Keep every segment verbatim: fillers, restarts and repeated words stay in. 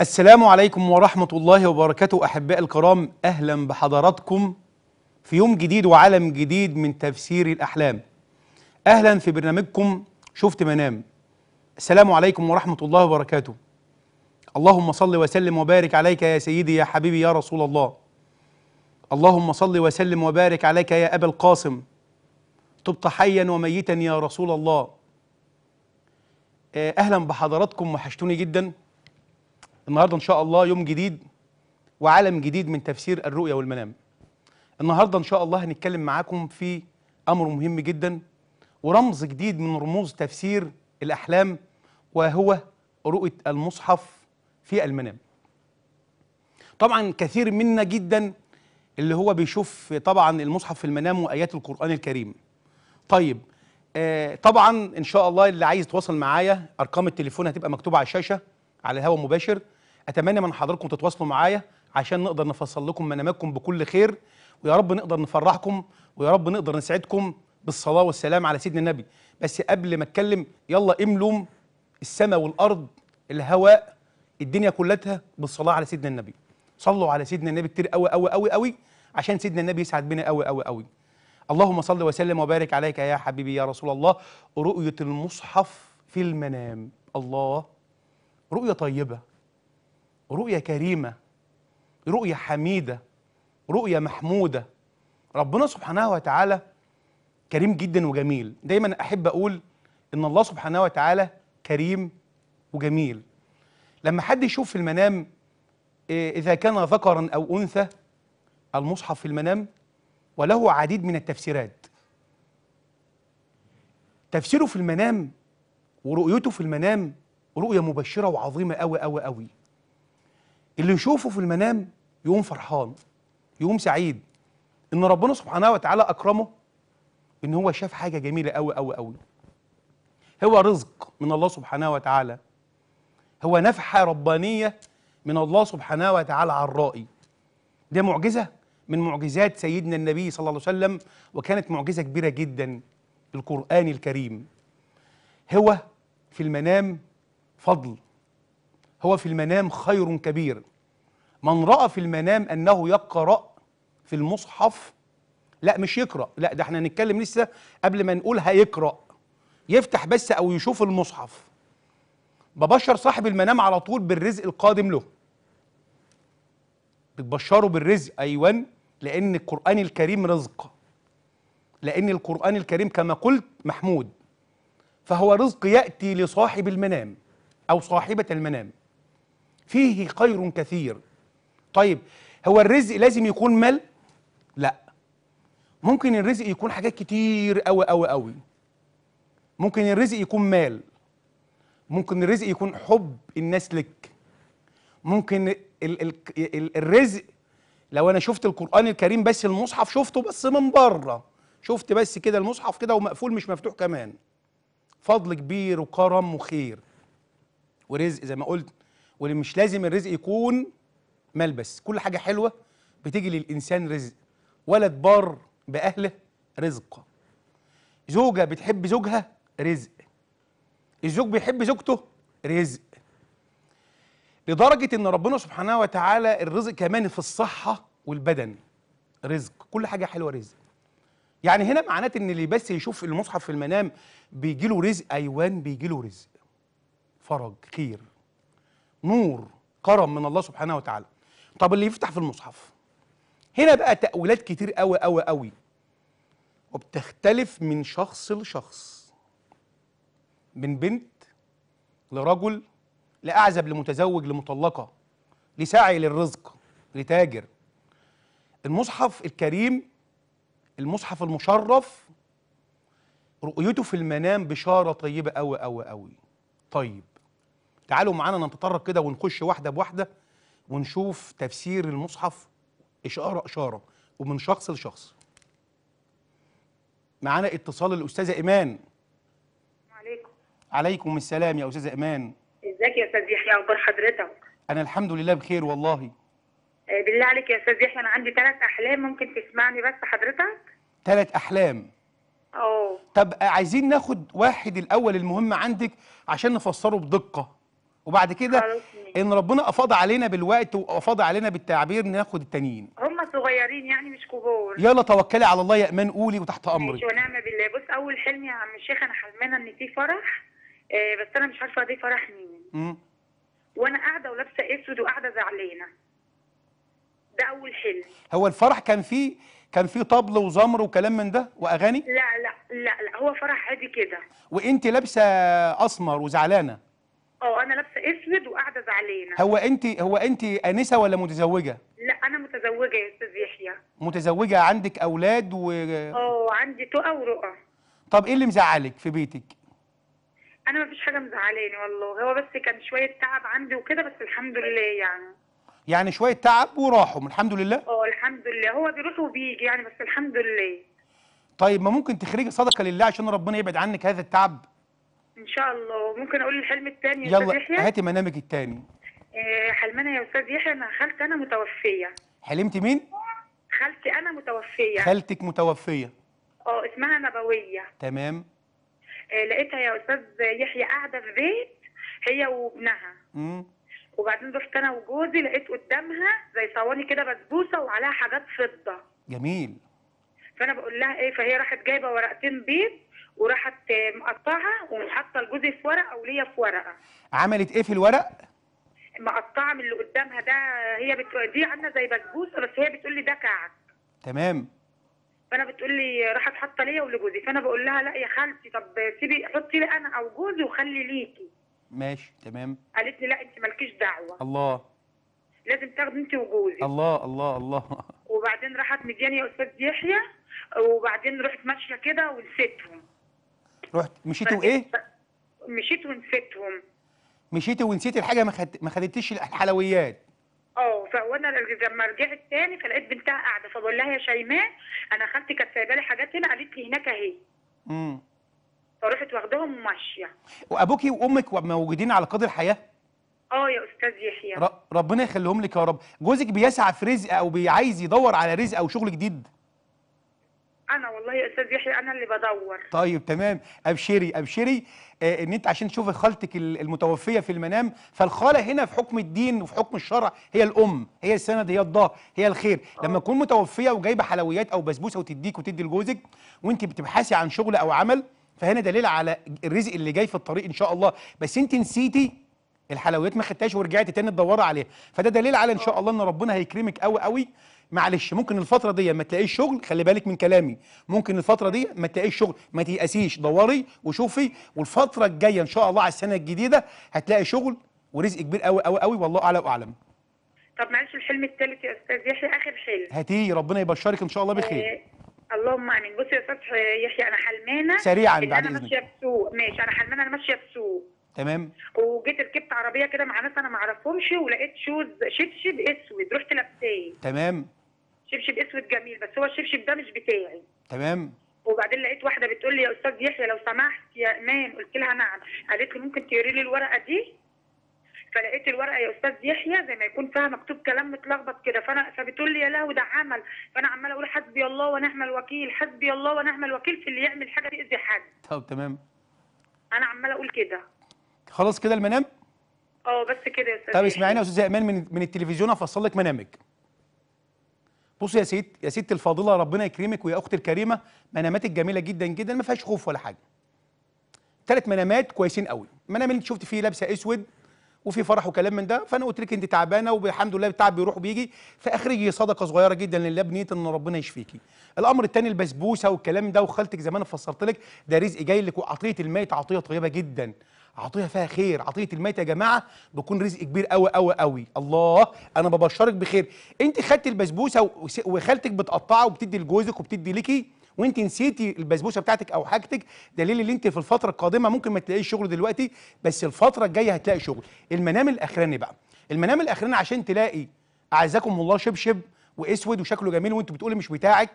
السلام عليكم ورحمة الله وبركاته أحباء الكرام، أهلا بحضراتكم في يوم جديد وعالم جديد من تفسير الأحلام. أهلا في برنامجكم شفت منام. السلام عليكم ورحمة الله وبركاته. اللهم صل وسلم وبارك عليك يا سيدي يا حبيبي يا رسول الله. اللهم صل وسلم وبارك عليك يا أبا القاسم، تبت حيا وميتا يا رسول الله. أهلا بحضراتكم، وحشتوني جدا. النهارده إن شاء الله يوم جديد وعالم جديد من تفسير الرؤيا والمنام. النهارده إن شاء الله هنتكلم معاكم في أمر مهم جدا ورمز جديد من رموز تفسير الأحلام، وهو رؤية المصحف في المنام. طبعا كثير منا جدا اللي هو بيشوف طبعا المصحف في المنام وآيات القرآن الكريم. طيب آه طبعا إن شاء الله اللي عايز يتواصل معايا أرقام التليفون هتبقى مكتوبة على الشاشة على الهواء مباشر. أتمنى من حضراتكم تتواصلوا معايا عشان نقدر نفصل لكم مناماتكم بكل خير، ويا رب نقدر نفرحكم، ويا رب نقدر نسعدكم بالصلاة والسلام على سيدنا النبي. بس قبل ما أتكلم، يلا املوا السماء والأرض الهواء الدنيا كلها بالصلاة على سيدنا النبي. صلوا على سيدنا النبي كتير قوي قوي قوي قوي عشان سيدنا النبي يسعد بنا قوي قوي قوي. اللهم صل وسلم وبارك عليك يا حبيبي يا رسول الله. رؤية المصحف في المنام، الله، رؤية طيبة، رؤية كريمة، رؤية حميدة، رؤية محمودة. ربنا سبحانه وتعالى كريم جدا وجميل. دايما أحب أقول إن الله سبحانه وتعالى كريم وجميل. لما حد يشوف في المنام إذا كان ذكرا أو أنثى المصحف في المنام، وله عديد من التفسيرات. تفسيره في المنام ورؤيته في المنام رؤية مبشرة وعظيمة أوي أوي أوي. اللي يشوفه في المنام يقوم فرحان، يقوم سعيد إن ربنا سبحانه وتعالى أكرمه إن هو شاف حاجة جميلة أوي أوي أوي. هو رزق من الله سبحانه وتعالى، هو نفحة ربانية من الله سبحانه وتعالى على الرائي. ده معجزة من معجزات سيدنا النبي صلى الله عليه وسلم، وكانت معجزة كبيرة جدا. القرآن الكريم هو في المنام فضل، هو في المنام خير كبير. من رأى في المنام أنه يقرأ في المصحف، لا مش يقرأ، لا ده احنا هنتكلم لسه قبل ما نقول هيقرأ، يفتح بس أو يشوف المصحف. ببشر صاحب المنام على طول بالرزق القادم له، بتبشره بالرزق. أيوان، لأن القرآن الكريم رزق، لأن القرآن الكريم كما قلت محمود، فهو رزق يأتي لصاحب المنام أو صاحبة المنام، فيه خير كثير. طيب هو الرزق لازم يكون مال؟ لا، ممكن الرزق يكون حاجات كتير أوي أوي أوي. ممكن الرزق يكون مال، ممكن الرزق يكون حب الناس لك، ممكن ال ال ال الرزق لو أنا شفت القرآن الكريم بس، المصحف شفته بس من بره، شفت بس كده المصحف كده ومقفول مش مفتوح كمان. فضل كبير وكرم وخير ورزق زي ما قلت. ومش لازم الرزق يكون مال بس، كل حاجة حلوة بتيجي للإنسان رزق. ولد بار بأهله رزق، زوجة بتحب زوجها رزق، الزوج بيحب زوجته رزق. لدرجة إن ربنا سبحانه وتعالى الرزق كمان في الصحة والبدن رزق، كل حاجة حلوة رزق. يعني هنا معناته إن اللي بس يشوف المصحف في المنام بيجيله رزق. أيوان، بيجيله رزق، فرج، خير، نور، كرم من الله سبحانه وتعالى. طب اللي يفتح في المصحف هنا بقى تأويلات كتير قوي قوي قوي، وبتختلف من شخص لشخص، من بنت لرجل، لأعزب لمتزوج لمطلقة، لساعي للرزق لتاجر. المصحف الكريم، المصحف المشرف، رؤيته في المنام بشارة طيبة قوي قوي قوي. طيب تعالوا معانا نتطرق كده ونخش واحدة بواحدة ونشوف تفسير المصحف إشارة إشارة ومن شخص لشخص. معانا اتصال الأستاذة إيمان. عليكم عليكم السلام يا أستاذة إيمان. ازيك يا أستاذ يحيى، أخبار حضرتك؟ أنا الحمد لله بخير والله. بالله عليك يا أستاذ يحيى، أنا عندي ثلاث أحلام، ممكن تسمعني بس حضرتك؟ ثلاث أحلام؟ أه. طب عايزين ناخد واحد الأول المهم عندك عشان نفسره بدقة. وبعد كده ان ربنا افاض علينا بالوقت وافاض علينا بالتعبير ناخد التانيين. هم صغيرين يعني مش كبار. يلا توكلي على الله يا امان، قولي وتحت امرك. ونعم بالله. بص، اول حلم يا عم الشيخ انا حلمانه ان في فرح، آه بس انا مش عارفه دي فرح مين، وانا قاعده ولابسه اسود وقاعده زعلانه. ده اول حلم. هو الفرح كان فيه كان فيه طبل وزمر وكلام من ده واغاني؟ لا لا لا لا، هو فرح عادي كده. وانت لابسه اسمر وزعلانه؟ اه انا لابسه اسود وقاعده زعلانه. هو انت هو انت انسه ولا متزوجه؟ لا انا متزوجه يا استاذ يحيى. متزوجه، عندك اولاد و اه عندي تقى ورؤى. طب ايه اللي مزعلك في بيتك؟ انا مفيش حاجه مزعلاني والله، هو بس كان شويه تعب عندي وكده، بس الحمد لله يعني. يعني شويه تعب وراحوا الحمد لله؟ اه الحمد لله، هو بيروح وبيجي يعني، بس الحمد لله. طيب ما ممكن تخرجي صدقه لله عشان ربنا يبعد عنك هذا التعب؟ ان شاء الله. ممكن اقول الحلم الثاني يا استاذ يحيى؟ يلا هاتي منامك الثاني. آه حلمانه يا استاذ يحيى انا خالتي انا متوفيه. حلمتي مين؟ خالتي انا متوفيه. خالتك متوفيه. اه اسمها نبويه. تمام. آه لقيتها يا استاذ يحيى قاعده في بيت هي وابنها. امم وبعدين رحت انا وجوزي، لقيت قدامها زي صواني كده بسبوسه وعليها حاجات فضه. جميل. فانا بقول لها ايه، فهي راحت جايبه ورقتين بيض وراحت مقطعها وحاطه لجوزي في ورقه وليا في ورقه. عملت ايه في الورق؟ مقطعه من اللي قدامها ده، هي بتقول دي عامله زي بسبوسه بس هي بتقول لي ده كعك. تمام. فانا بتقول لي راحت حاطه ليا ولجوزي، فانا بقول لها لا يا خالتي طب سيبي حطي لي انا او جوزي وخلي ليكي. ماشي تمام. قالت لي لا انت مالكيش دعوه. الله. لازم تاخدي انت وجوزي. الله الله الله. وبعدين راحت مدياني يا استاذ يحيى، وبعدين رحت ماشيه كده ونسيتهم. رحت مشيتي وايه؟ مشيت ونسيتهم. مشيتي ونسيتي الحاجه، ما خد... ما خدتيش الحلويات. اه فانا لما رجعت تاني فلقيت بنتها قاعده، فبقول لها يا شيماء انا خالتي كانت سايبه لي حاجات هنا، قالت لي هناك اهي. امم فرحت واخداهم وماشيه. وابوكي وامك موجودين على قدر الحياه؟ اه يا استاذ يحيى. ر... ربنا يخليهم لك يا رب. جوزك بيسعى في رزق او عايز يدور على رزق او شغل جديد؟ أنا والله يا أستاذ يحيى أنا اللي بدور. طيب تمام، أبشري أبشري آه إن أنت عشان تشوفي خالتك المتوفية في المنام، فالخالة هنا في حكم الدين وفي حكم الشرع هي الأم، هي السند، هي الظهر، هي الخير. أوه. لما تكون متوفية وجايبة حلويات أو بسبوسة وتديك وتدي لجوزك وأنت بتبحثي عن شغل أو عمل، فهنا دليل على الرزق اللي جاي في الطريق إن شاء الله، بس أنت نسيتي الحلويات ما خدتهاش ورجعتي تاني تدوري عليها، فده دليل على إن شاء الله إن ربنا هيكرمك قوي قوي. معلش ممكن الفترة دي ما تلاقيش شغل، خلي بالك من كلامي، ممكن الفترة دي ما تلاقيش شغل، ما تيأسيش، دوري وشوفي، والفترة الجاية إن شاء الله على السنة الجديدة هتلاقي شغل ورزق كبير قوي قوي قوي والله أعلى وأعلم. طب معلش الحلم الثالث يا أستاذ يحيى آخر حلم. هاتيه ربنا يبشرك إن شاء الله بخير. آه اللهم آمين. بصي يا أستاذ يحيى أنا حلمانة سريعا بعد إذنك أنا ماشية بسوق، ماشي أنا حلمانة أنا ماشية بسوق. تمام. وجيت ركبت عربية كده مع ناس أنا ما أعرفهمش، ولقيت شوز شبشب أسود، رحت لابساه. تمام. شبشب اسود جميل بس هو الشبشب ده مش بتاعي. تمام. وبعدين لقيت واحده بتقول لي يا استاذ يحيى لو سمحت يا امان، قلت لها نعم، قالت لي ممكن تقري لي الورقه دي؟ فلقيت الورقه يا استاذ يحيى زي ما يكون فيها مكتوب كلام متلخبط كده، فانا فبتقول لي يا لهوي ده عمل، فانا عماله اقول حسبي الله ونعم الوكيل، حسبي الله ونعم الوكيل في اللي يعمل حاجه تاذي حد. طب تمام. انا عماله اقول كده. خلاص كده المنام؟ اه بس كده يا استاذ. طب اسمعيني يا استاذه امان من من التلفزيون هفصل لك منامك. بصي يا سيد يا ست الفاضله ربنا يكرمك ويا اختي الكريمه، مناماتك جميله جدا جدا ما فيهاش خوف ولا حاجه. ثلاث منامات كويسين قوي، المنام اللي انت شفت فيه لابسه اسود وفي فرح وكلام من ده، فانا قلت لك انت تعبانه والحمد لله التعب بيروح وبيجي، فاخرجي صدقه صغيره جدا لله بنيه ان ربنا يشفيكي. الامر الثاني البسبوسه والكلام ده وخالتك زي ما انا فسرت لك، ده رزق جاي لك، وعطيه الميت عطيه طيبه جدا، عطيه فيها خير، عطيه الميت يا جماعه بيكون رزق كبير قوي قوي قوي. الله انا ببشرك بخير. انت خدتي البسبوسه وخالتك بتقطعها وبتدي لجوزك وبتدي ليكي، وانت نسيتي البسبوسه بتاعتك او حاجتك، دليل ان انت في الفتره القادمه ممكن ما تلاقيش شغل دلوقتي، بس الفتره الجايه هتلاقي شغل. المنام الاخراني بقى، المنام الاخراني عشان تلاقي اعزكم الله شبشب واسود وشكله جميل وانت بتقولي مش بتاعك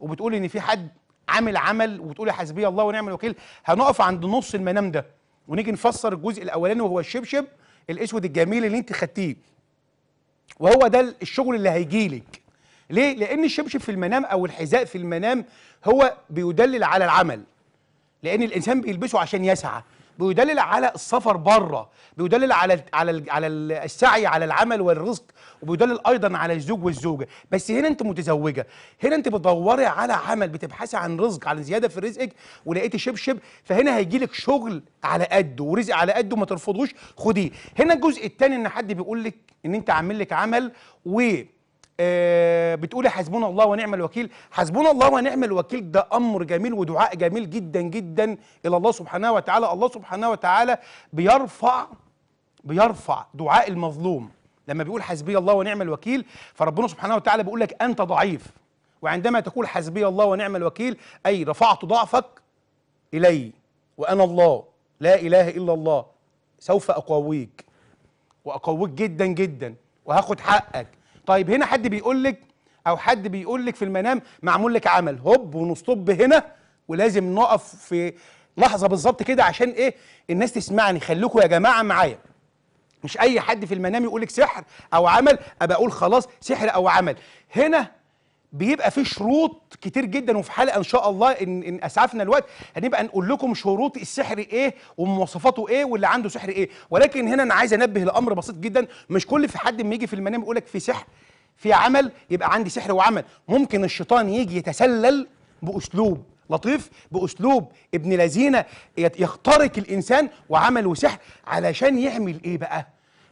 وبتقولي ان في حد عامل عمل وبتقولي حسبي الله ونعم الوكيل، هنقف عند نص المنام ده ونيجي نفسر الجزء الاولاني وهو الشبشب الاسود الجميل اللي انت خدتيه، وهو ده الشغل اللي هيجيلك. ليه؟ لان الشبشب في المنام او الحذاء في المنام هو بيدلل على العمل، لان الانسان بيلبسه عشان يسعى، بيدلل على السفر بره، بيدلل على على على السعي على العمل والرزق، وبيدلل ايضا على الزوج والزوجه. بس هنا انت متزوجه، هنا انت بتدوري على عمل، بتبحثي عن رزق، على زياده في رزقك، ولقيتي شبشب فهنا هيجي لك شغل على قده ورزق على قده، ما ترفضوش، خديه. هنا الجزء الثاني ان حد بيقول لك ان انت عامل لك عمل و بتقولي حسبنا الله ونعم الوكيل. حسبنا الله ونعم الوكيل ده امر جميل ودعاء جميل جدا جدا الى الله سبحانه وتعالى. الله سبحانه وتعالى بيرفع بيرفع دعاء المظلوم لما بيقول حسبي الله ونعم الوكيل، فربنا سبحانه وتعالى بيقول لك انت ضعيف، وعندما تقول حسبي الله ونعم الوكيل اي رفعت ضعفك الي وانا الله لا اله الا الله، سوف اقويك واقويك جدا جدا وهاخد حقك. طيب هنا حد بيقول لك او حد بيقول لك في المنام معمول لك عمل، هوب ونصطب هنا، ولازم نقف في لحظه بالظبط كده عشان ايه؟ الناس تسمعني. خليكم يا جماعه معايا، مش اي حد في المنام يقول لك سحر او عمل ابقى اقول خلاص سحر او عمل. هنا بيبقى في شروط كتير جدا، وفي حلقه ان شاء الله ان, إن اسعفنا الوقت هنبقى نقول لكم شروط السحر ايه ومواصفاته ايه واللي عنده سحر ايه. ولكن هنا انا عايز انبه لامر بسيط جدا، مش كل في حد ما يجي في المنام يقول لك في سحر في عمل يبقى عندي سحر وعمل. ممكن الشيطان يجي يتسلل باسلوب لطيف، باسلوب ابن لذينه يخترق الانسان وعمل وسحر، علشان يعمل ايه بقى؟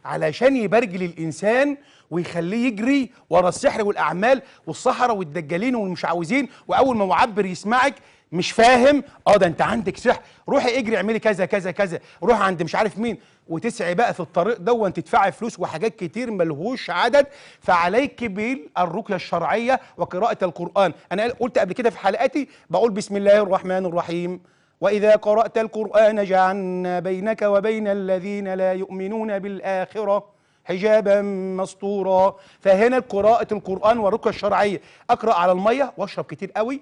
علشان يبرجل الانسان ويخليه يجري ورا السحر والاعمال والسحره والدجالين والمش عاوزين، واول ما معبر يسمعك مش فاهم اه ده انت عندك سحر، روحي اجري اعملي كذا كذا كذا، روحي عند مش عارف مين، وتسعي بقى في الطريق ده تدفعي فلوس وحاجات كتير ملهوش عدد. فعليك بالرقيه الشرعيه وقراءه القران. انا قلت قبل كده في حلقاتي بقول بسم الله الرحمن الرحيم، وإذا قرأت القرآن جعلنا بينك وبين الذين لا يؤمنون بالآخرة حجابا مستورا. فهنا قراءة القرآن والرقية الشرعية، أقرأ على المية وأشرب كتير قوي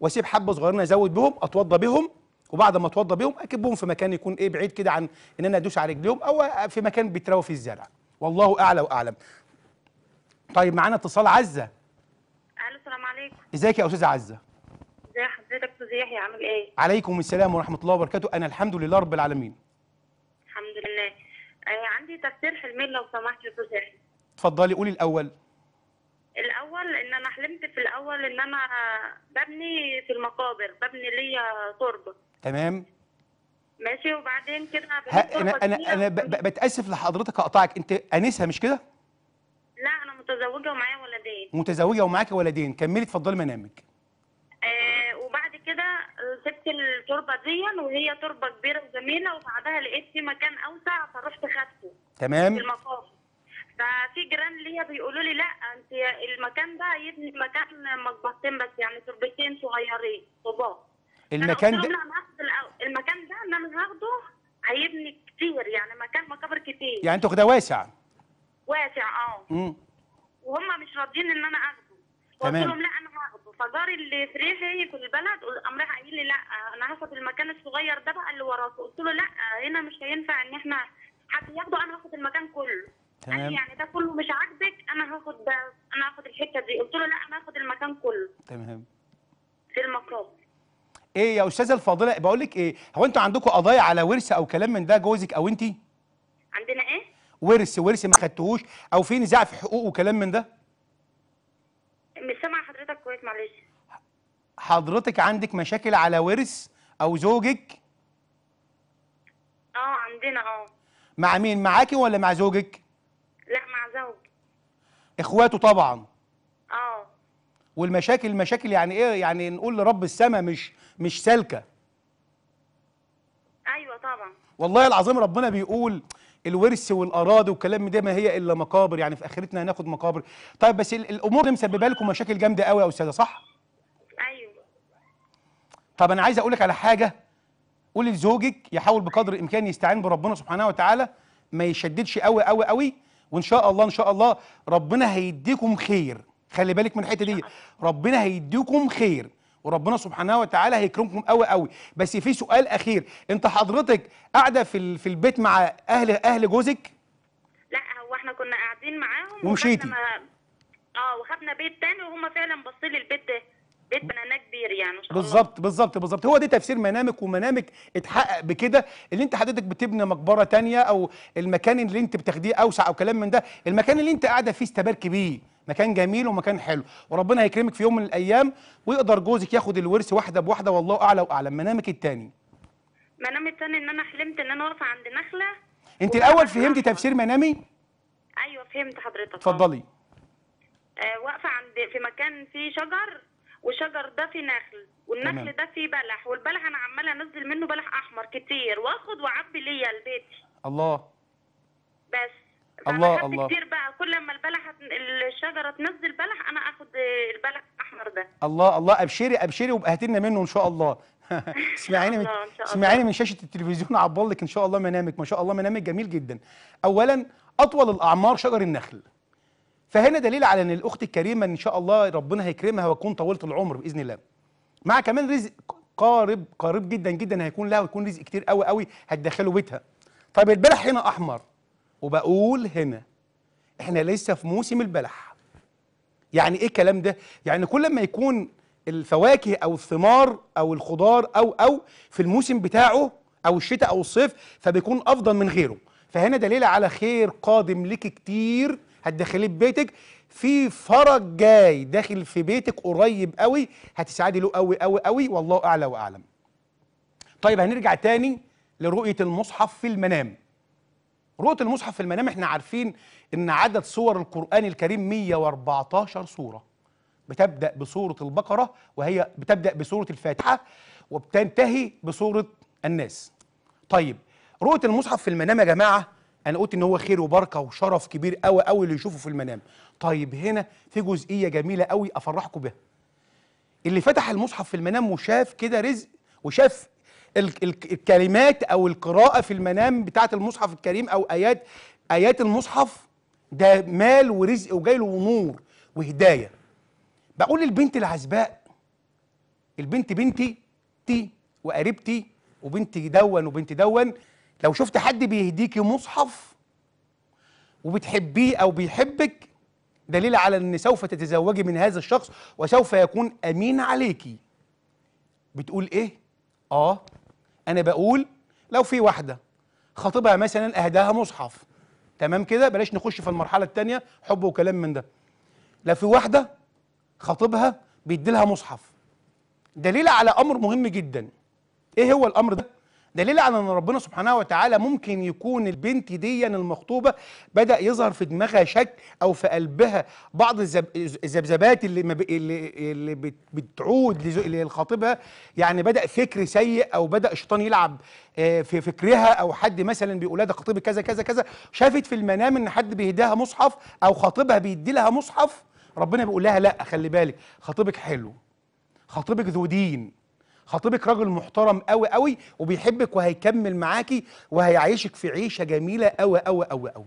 وأسيب حبة صغيرين أزود بهم، أتوضى بهم، وبعد ما أتوضى بهم أكبهم في مكان يكون إيه بعيد كده عن إن أنا أدوس على رجليهم، أو في مكان بيتراوى فيه الزرع، والله أعلى وأعلم. طيب معانا اتصال عزة. أهلا السلام عليكم. إزيك يا أستاذة عزة؟ ازي حضرتك فضيحي، عامل ايه؟ عليكم السلام ورحمه الله وبركاته، انا الحمد لله رب العالمين. الحمد لله. آه عندي تفسير حلمين لو سمحت يا فضيحي. اتفضلي قولي الاول. الاول ان انا حلمت في الاول ان انا ببني في المقابر، ببني ليا تربه. تمام. ماشي، وبعدين كده انا انا انا بتاسف لحضرتك هقطعك، انت انسه مش كده؟ لا انا متزوجه ومعايا ولدين. متزوجه ومعاكي ولدين، كملي اتفضلي منامك. كده سبت التربه دي وهي تربه كبيره وجميله، وبعدها لقيت في مكان اوسع فروحت خدته. تمام. في المقابر. ففي جيران ليا بيقولوا لي لا انت المكان ده يبني مكان مطبختين بس، يعني تربتين صغيرين طوبات. المكان ده المكان ده ان انا هاخده هيبني كتير، يعني مكان مقابر كتير. يعني انت واخده واسع. واسع اه. امم. وهم مش راضيين ان انا اخده. تمام. قلت لهم لا انا هاخده، فجاري اللي في ريحي في البلد قام راح قايل لي لا انا هاخد المكان الصغير ده بقى اللي وراه، قلت له لا هنا مش هينفع ان احنا حد ياخده، انا هاخد المكان كله. تمام. يعني ده كله مش عاجبك انا هاخد ده، انا هاخد الحته دي، قلت له لا انا هاخد المكان كله. تمام. في المقابر. ايه يا استاذه الفاضله بقول لك ايه، هو انتوا عندكم قضايا على ورث او كلام من ده جوزك او انت؟ عندنا ايه؟ ورث ورث ما خدتوهوش او في نزاع في حقوق وكلام من ده؟ مش سامعه حضرتك كويس معلش. حضرتك عندك مشاكل على ورث او زوجك؟ اه عندنا. اه مع مين؟ معاكي ولا مع زوجك؟ لا مع زوجي. اخواته طبعا. اه. والمشاكل مشاكل يعني ايه؟ يعني نقول لرب السما مش مش سالكه. ايوه طبعا. والله العظيم ربنا بيقول الورث والاراضي والكلام ده ما هي الا مقابر، يعني في اخرتنا هناخد مقابر. طيب بس الامور دي مسببه لكم مشاكل جامده قوي يا استاذه صح؟ ايوه. طب انا عايز اقول لك على حاجه، قولي لزوجك يحاول بقدر الامكان يستعين بربنا سبحانه وتعالى، ما يشددش قوي قوي قوي، وان شاء الله ان شاء الله ربنا هيديكم خير. خلي بالك من الحته دي، ربنا هيديكم خير وربنا سبحانه وتعالى هيكرمكم قوي قوي. بس في سؤال اخير، انت حضرتك قاعده في في البيت مع اهل اهل جوزك؟ لا هو احنا كنا قاعدين معاهم ومشيتي؟ اه وخدنا بيت تاني وهم فعلا بصوا لي البيت ده. بيت بنانا كبير يعني. بالظبط بالظبط بالظبط، هو ده تفسير منامك، ومنامك اتحقق بكده، اللي انت حضرتك بتبني مقبره ثانيه، او المكان اللي انت بتاخديه اوسع او كلام من ده، المكان اللي انت قاعده فيه استباركي بيه، مكان جميل ومكان حلو، وربنا هيكرمك في يوم من الايام ويقدر جوزك ياخد الورث واحده بواحده، والله اعلى واعلم. منامك الثاني، منامي الثاني ان انا حلمت ان انا واقفه عند نخله. انت الاول فهمتي تفسير منامي؟ ايوه فهمت حضرتك. اتفضلي. آه واقفه عند في مكان فيه شجر، والشجر ده فيه نخل، والنخل ده فيه بلح، والبلح انا عماله انزل منه بلح احمر كتير واخد واعبي ليا لبيتي. الله. بس الله الله كتير بقى، كل ما البلح الشجره تنزل بلح انا اخد البلح الاحمر ده. الله الله، ابشري ابشري وابقى لنا منه ان شاء الله. اسمعيني من اسمعيني من شاشه التلفزيون اعبر لك ان شاء الله منامك، ما شاء الله منامك جميل جدا. اولا اطول الاعمار شجر النخل، فهنا دليل على ان الاخت الكريمه ان شاء الله ربنا هيكرمها وتكون طويله العمر باذن الله، مع كمان رزق قارب قارب جدا جدا هيكون لها، ويكون رزق كتير قوي قوي هتدخله بيتها. طيب البلح هنا احمر، وبقول هنا احنا لسه في موسم البلح. يعني ايه الكلام ده؟ يعني كل ما يكون الفواكه او الثمار او الخضار او او في الموسم بتاعه او الشتاء او الصيف فبيكون افضل من غيره، فهنا دليل على خير قادم لك كتير هتدخليه ببيتك، في فرج جاي داخل في بيتك قريب قوي هتسعدي له قوي قوي قوي، والله اعلى واعلم. طيب هنرجع تاني لرؤيه المصحف في المنام. رؤيه المصحف في المنام احنا عارفين ان عدد سور القران الكريم مئة وأربعة عشر سوره، بتبدا بسوره البقره، وهي بتبدا بسوره الفاتحه وبتنتهي بسوره الناس. طيب رؤيه المصحف في المنام يا جماعه انا قلت ان هو خير وبركه وشرف كبير قوي قوي اللي يشوفه في المنام. طيب هنا في جزئيه جميله قوي افرحكم بها. اللي فتح المصحف في المنام وشاف كده رزق، وشاف الكلمات او القراءه في المنام بتاعه المصحف الكريم او ايات ايات المصحف، ده مال ورزق وجاي له ونور وهدايه. بقول للبنت العزباء، البنت بنتي تي وقريبتي وبنتي دون وبنتي دون، لو شفت حد بيهديكي مصحف وبتحبيه او بيحبك، دليل على ان سوف تتزوجي من هذا الشخص وسوف يكون امين عليكي. بتقول ايه؟ اه انا بقول لو في واحده خطيبها مثلا اهداها مصحف، تمام كده، بلاش نخش في المرحله الثانيه حب وكلام من ده. لو في واحده خطيبها بيديلها مصحف، دليل على امر مهم جدا. ايه هو الامر ده؟ دليل على ان ربنا سبحانه وتعالى ممكن يكون البنت دي المخطوبه بدا يظهر في دماغها شك، او في قلبها بعض الذبذبات اللي ما ب... اللي بتعود لخاطبها، يعني بدا فكر سيء، او بدا الشيطان يلعب في فكرها، او حد مثلا بيقول لها ده خطيبي كذا كذا كذا، شافت في المنام ان حد بيهديها مصحف او خاطبها بيدي لها مصحف، ربنا بيقول لها لا خلي بالك، خطيبك حلو، خطيبك ذو دين، خطيبك راجل محترم قوي قوي وبيحبك وهيكمل معاكي وهيعيشك في عيشه جميله قوي قوي قوي قوي.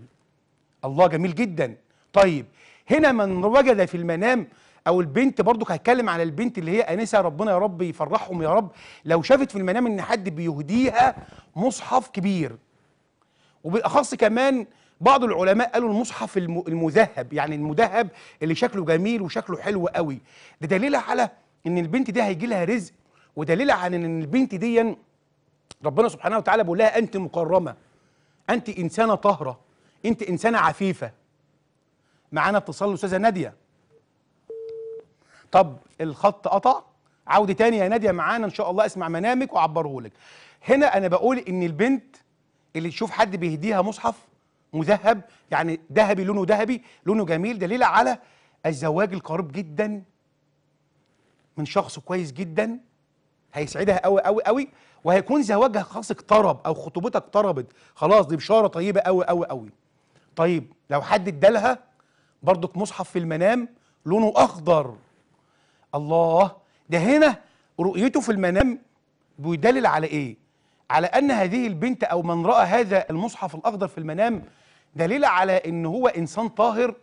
الله جميل جدا. طيب هنا من وجد في المنام، او البنت برضك هتكلم على البنت اللي هي انسه، ربنا يا رب يفرحهم يا رب، لو شافت في المنام ان حد بيهديها مصحف كبير، وبالاخص كمان بعض العلماء قالوا المصحف المذهب، يعني المذهب اللي شكله جميل وشكله حلو قوي، ده دليل على ان البنت دي هيجي لها رزق، ودليل على ان البنت دي ربنا سبحانه وتعالى بيقول لها انت مكرمه، انت انسانه طاهره، انت انسانه عفيفه. معانا اتصال الاستاذه ناديه. طب الخط قطع، عودي تاني يا ناديه معانا ان شاء الله، اسمع منامك واعبره لك. هنا انا بقول ان البنت اللي تشوف حد بيهديها مصحف مذهب، يعني ذهبي لونه ذهبي لونه جميل، دليل على الزواج القريب جدا من شخص كويس جدا هيسعدها قوي قوي قوي، وهيكون زواجها خلاص اقترب، او خطوبتها اقتربت خلاص، دي بشاره طيبه قوي قوي قوي. طيب لو حد ادالها برضك مصحف في المنام لونه اخضر، الله، ده هنا رؤيته في المنام بيدلل على ايه؟ على ان هذه البنت او من راى هذا المصحف الاخضر في المنام، دليل على ان هو انسان طاهر،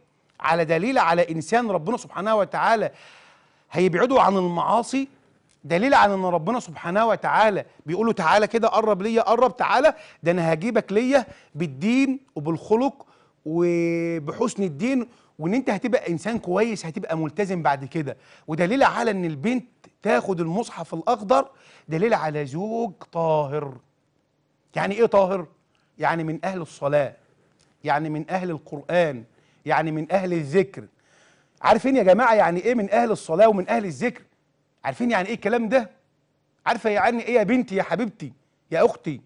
على دليل على انسان ربنا سبحانه وتعالى هيبعده عن المعاصي، دليل على ان ربنا سبحانه وتعالى بيقول له تعالى كده قرب ليا، قرب تعالى، ده انا هجيبك ليا بالدين وبالخلق وبحسن الدين، وان انت هتبقى انسان كويس، هتبقى ملتزم بعد كده. ودليل على ان البنت تاخد المصحف الاخضر دليل على زوج طاهر. يعني ايه طاهر؟ يعني من اهل الصلاه، يعني من اهل القران، يعني من اهل الذكر. عارفين يا جماعه يعني ايه من اهل الصلاه ومن اهل الذكر؟ عارفين يعني ايه الكلام ده؟ عارفه يعني ايه يا بنتي، يا حبيبتي، يا اختي،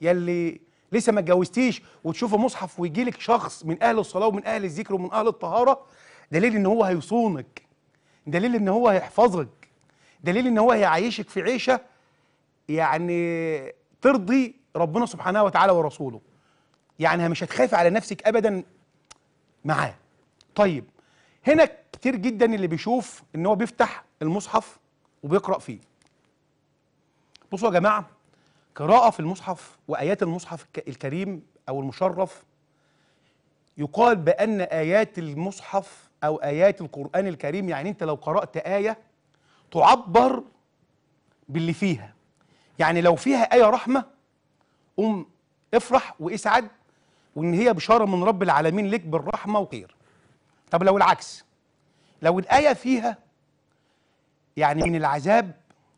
يا اللي لسه ما اتجوزتيش وتشوفي مصحف ويجيلك شخص من اهل الصلاه ومن اهل الذكر ومن اهل الطهاره، دليل ان هو هيصونك، دليل ان هو هيحفظك، دليل ان هو هيعيشك في عيشه يعني ترضي ربنا سبحانه وتعالى ورسوله. يعني مش هتخافي على نفسك ابدا معاه. طيب هنا كتير جدا اللي بيشوف ان هو بيفتح المصحف وبيقرا فيه. بصوا يا جماعه، قراءة في المصحف وآيات المصحف الكريم أو المشرف، يقال بأن آيات المصحف أو آيات القرآن الكريم، يعني أنت لو قرأت آية تعبر باللي فيها. يعني لو فيها آية رحمة قوم افرح واسعد، وإن هي بشارة من رب العالمين لك بالرحمة وخير. طب لو العكس، لو الآية فيها يعني من العذاب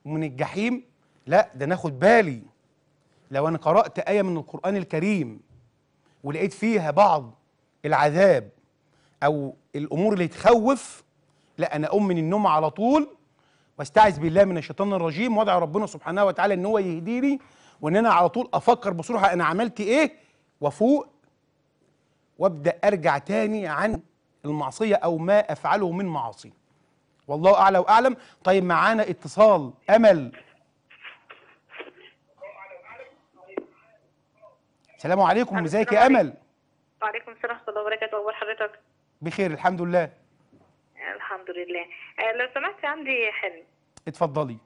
ومن الجحيم، لا ده ناخد بالي. لو أنا قرأت آية من القرآن الكريم ولقيت فيها بعض العذاب أو الأمور اللي تخوف، لا أنا أقوم من النوم على طول واستعذ بالله من الشيطان الرجيم، وأدعو ربنا سبحانه وتعالى إن هو يهديني، وإن أنا على طول أفكر بصراحة أنا عملت إيه، وأفوق وأبدأ أرجع تاني عن المعصية أو ما أفعله من معاصي. والله أعلى وأعلم. طيب معانا اتصال، أمل. السلام عليكم، ازيك يا أمل؟ وعليكم السلام ورحمة الله وبركاته، أخبار حضرتك؟ بخير الحمد لله. الحمد لله. لو سمحت عندي حلم. اتفضلي.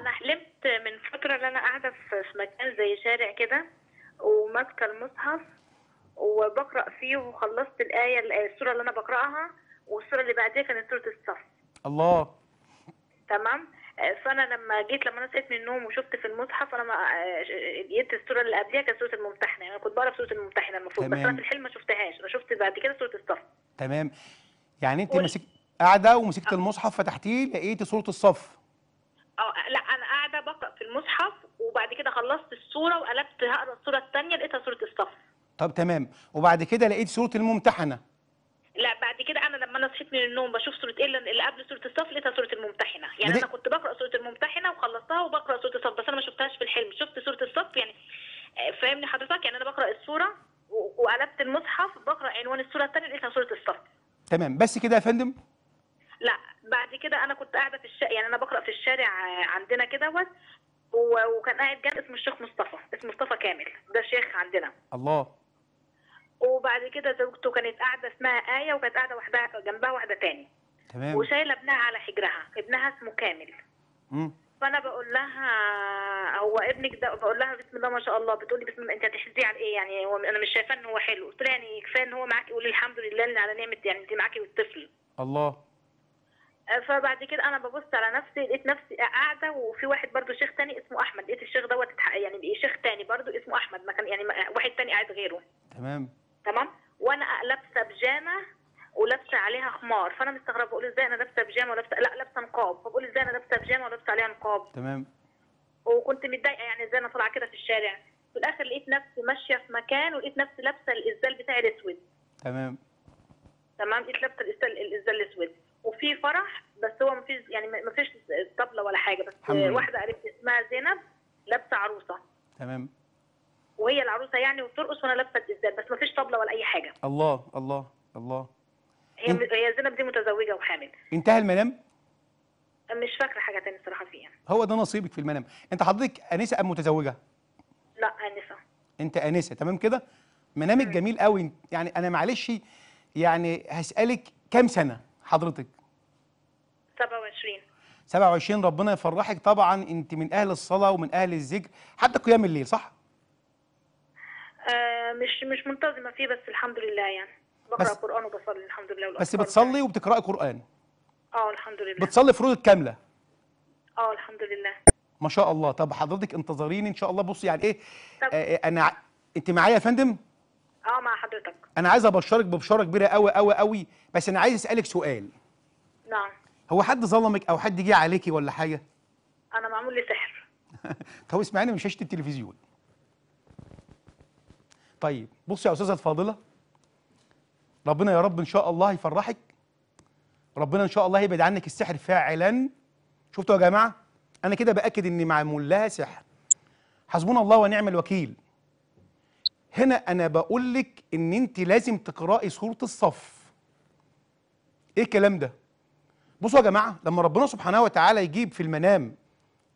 أنا حلمت من فترة إن أنا قاعدة في مكان زي شارع كده، وماسكة المصحف وبقرأ فيه، وخلصت الآية السورة اللي أنا بقرأها، والسورة اللي بعديها كانت سورة الصف. الله. تمام؟ فانا لما جيت لما انا صحيت من النوم وشفت في المصحف، انا لقيت السوره اللي قبلها كانت سوره الممتحنه، يعني انا كنت بقرا في سوره الممتحنه المفروض، بس انا في الحلم ما شفتهاش، انا شفت بعد كده سوره الصف. تمام. يعني انت مسكت قاعده ومسكت المصحف فتحتيه لقيتي سوره الصف. اه لا، انا قاعده بقرا في المصحف وبعد كده خلصت السوره وقلبت هقرا السوره الثانيه لقيتها سوره الصف. طب تمام، وبعد كده لقيت سوره الممتحنه. لا، بعد كده انا لما انا صحيت من النوم بشوف سوره ايه اللي قبل سوره الصف، لقيتها سوره الممتحنه. يعني بدي... انا كنت بقرا سوره الممتحنه وخلصتها وبقرا سوره الصف، بس انا ما شفتهاش في الحلم، شفت سوره الصف. يعني فاهمني حضرتك؟ يعني انا بقرا السوره وقلبت المصحف بقرا عنوان السوره الثانيه لقيتها سوره الصف. تمام، بس كده يا فندم؟ لا، بعد كده انا كنت قاعده في الشارع، يعني انا بقرا في الشارع عندنا كده، وكان قاعد جنب اسمه الشيخ مصطفى، اسمه مصطفى كامل، ده شيخ عندنا. الله. وبعد كده زوجته كانت قاعده اسمها آية، وكانت قاعده وحدها جنبها واحده تاني. تمام. وشايله ابنها على حجرها، ابنها اسمه كامل. امم فانا بقول لها هو ابنك ده؟ بقول لها بسم الله ما شاء الله. بتقول لي بسم الله، انت هتحسديه على ايه يعني؟ هو انا مش شايفاه ان هو حلو. قلت لها يعني كفايه ان هو معاكي، قولي الحمد لله اللي على نعمه، يعني انت معاكي والطفل. الله. فبعد كده انا ببص على نفسي لقيت نفسي قاعده، وفي واحد برده شيخ تاني اسمه احمد، لقيت الشيخ دوت يعني شيخ تاني برده اسمه احمد، ما كان يعني واحد تاني قاعد غيره. تمام. تمام. وانا لابسه بيجامه ولابسه عليها خمار، فانا مستغربه بقول ازاي انا لابسه بيجامه ولابسه، لا لابسه نقاب، فبقول ازاي انا لابسه بيجامه ولابسه عليها نقاب. تمام. وكنت متضايقه يعني ازاي انا طالعه كده في الشارع. في الاخر لقيت نفسي ماشيه في مكان ولقيت نفسي لابسه الازال بتاعي الاسود. تمام. تمام، لقيت لابسه الازال الاسود، وفي فرح، بس هو مفيش يعني مفيش طبله ولا حاجه، بس واحده قريبتي اسمها زينب لابسه عروسه. تمام. وهي العروسه يعني وبترقص، وانا لابسه الازاز بس مفيش طبله ولا اي حاجه. الله الله الله. هي انت... هي زينب دي متزوجه وحامل. انتهى المنام؟ مش فاكره حاجه ثانيه الصراحه فيها. هو ده نصيبك في المنام. انت حضرتك انسه ام متزوجه؟ لا انسه. انت انسه، تمام كده؟ منامك م. جميل قوي. يعني انا معلش يعني هسالك كام سنه حضرتك؟ سبعة وعشرين. سبعة وعشرين، ربنا يفرحك. طبعا انت من اهل الصلاه ومن اهل الذكر، حتى قيام الليل صح؟ آه مش مش منتظمه فيه، بس الحمد لله يعني بقرا قران وبصلي الحمد لله. بس بتصلي وبتقراي قران؟ اه الحمد لله. بتصلي فروض كامله؟ اه الحمد لله. ما شاء الله. طب حضرتك انتظريني ان شاء الله. بصي يعني ايه آه انا انت معايا يا فندم؟ اه مع حضرتك. انا عايز ابشرك ببشاره كبيره قوي قوي قوي، بس انا عايز اسالك سؤال. نعم. هو حد ظلمك او حد جه عليكي ولا حاجه؟ انا معمول لي سحر. طب اسمعيني من شاشه التلفزيون. طيب بصي يا استاذه الفاضله، ربنا يا رب ان شاء الله يفرحك، ربنا ان شاء الله يبعد عنك السحر فاعلا. شفتوا يا جماعه، انا كده باكد ان معمول لها سحر. حسبنا الله ونعم الوكيل. هنا انا بقول لك ان انت لازم تقراي سوره الصف. ايه الكلام ده؟ بصوا يا جماعه، لما ربنا سبحانه وتعالى يجيب في المنام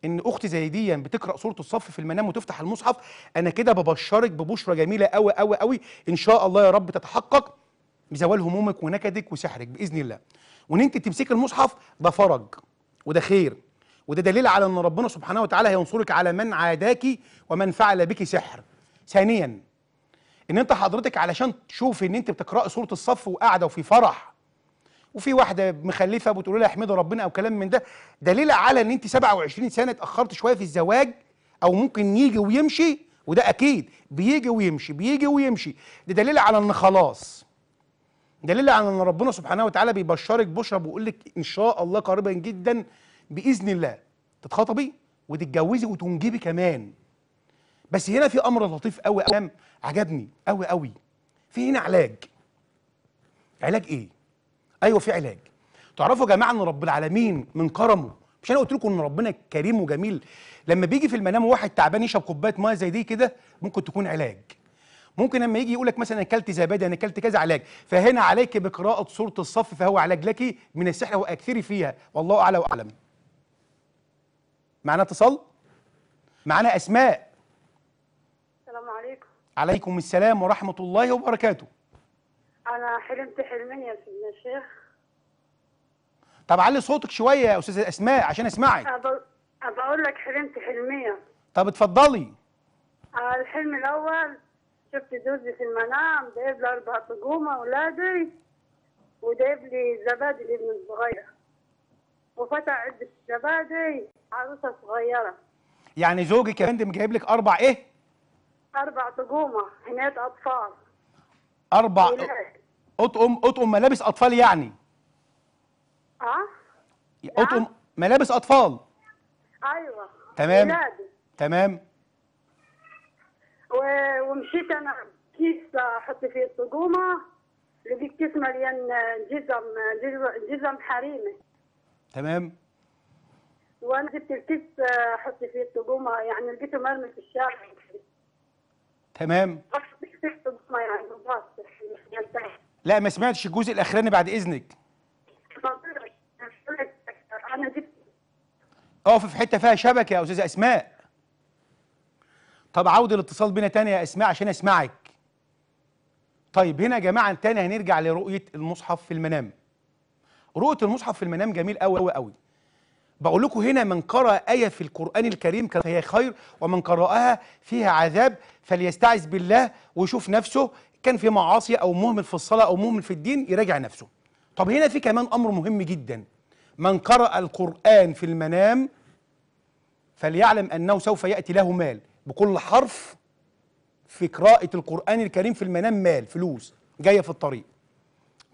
ان اختي زي دي بتقرا سوره الصف في المنام وتفتح المصحف، انا كده ببشرك ببشره جميله قوي قوي قوي، ان شاء الله يا رب تتحقق بزوال همومك ونكدك وسحرك باذن الله. وان انت تمسكي المصحف ده فرج وده خير، وده دليل على ان ربنا سبحانه وتعالى هينصرك على من عاداكي ومن فعل بك سحر. ثانيا، ان انت حضرتك علشان تشوفي ان انت بتقراي سوره الصف وقاعده وفي فرح وفي واحده مخلفه بتقول لها احمدي ربنا او كلام من ده، دليل على ان انت سبعة وعشرين سنه اتاخرت شويه في الزواج، او ممكن يجي ويمشي، وده اكيد بيجي ويمشي بيجي ويمشي، ده دليل على ان خلاص، دليل على ان ربنا سبحانه وتعالى بيبشرك بشرى بيقول لك ان شاء الله قريبا جدا باذن الله تتخطبي وتتجوزي وتنجبي كمان. بس هنا في امر لطيف قوي قوي عجبني قوي قوي، في هنا علاج. علاج ايه؟ ايوه في علاج. تعرفوا يا جماعه ان رب العالمين من كرمه، مش انا قلت لكم ان ربنا كريم وجميل، لما بيجي في المنام واحد تعبان يشرب كوبايه ميه زي دي كده ممكن تكون علاج. ممكن لما يجي يقول لك مثلا انا اكلت زبادي انا اكلت كذا، علاج. فهنا عليك بقراءه سوره الصف، فهو علاج لك من السحر واكثري فيها والله اعلى واعلم. معانا اتصال؟ معانا اسماء. السلام عليكم. عليكم السلام ورحمه الله وبركاته. انا حلمت حلمين يا سيدنا الشيخ. طب علي صوتك شويه يا استاذه اسماء عشان اسمعك. بقول لك حلمت حلمين. طب اتفضلي. الحلم الاول شفت جوزي في المنام جايب لي اربع طقومه اولادي وجايب لي زبادي لابن الصغير وفتح علبه زبادي عروسه صغيره. يعني زوجك يا فندم جايب لك اربع ايه؟ اربع طقومه هناك اطفال. اربع اطقم اطقم ملابس اطفال يعني؟ اه اطقم ملابس اطفال. ايوه تمام ولادي. تمام. ومشيت انا كيس احط فيه الطقومه لقيت كيس مليان جزم جزم حريمي. تمام. وانا جبت الكيس احط فيه الطقومه يعني لقيته مرمي في الشارع. تمام. لا ما سمعتش الجزء الاخراني بعد اذنك. انا جبت اقف في حته فيها شبكه يا استاذه اسماء. طب عاود الاتصال بينا تاني يا اسماء عشان اسمعك. طيب هنا يا جماعه تاني هنرجع لرؤيه المصحف في المنام. رؤيه المصحف في المنام جميل قوي قوي قوي. بقول لكم هنا من قرأ آية في القرآن الكريم فهي خير ومن قرأها فيها عذاب فليستعذ بالله ويشوف نفسه كان في معاصي أو مهمل في الصلاة أو مهمل في الدين يراجع نفسه. طب هنا في كمان أمر مهم جدا، من قرأ القرآن في المنام فليعلم أنه سوف يأتي له مال. بكل حرف في قراءة القرآن الكريم في المنام مال، فلوس جاية في الطريق.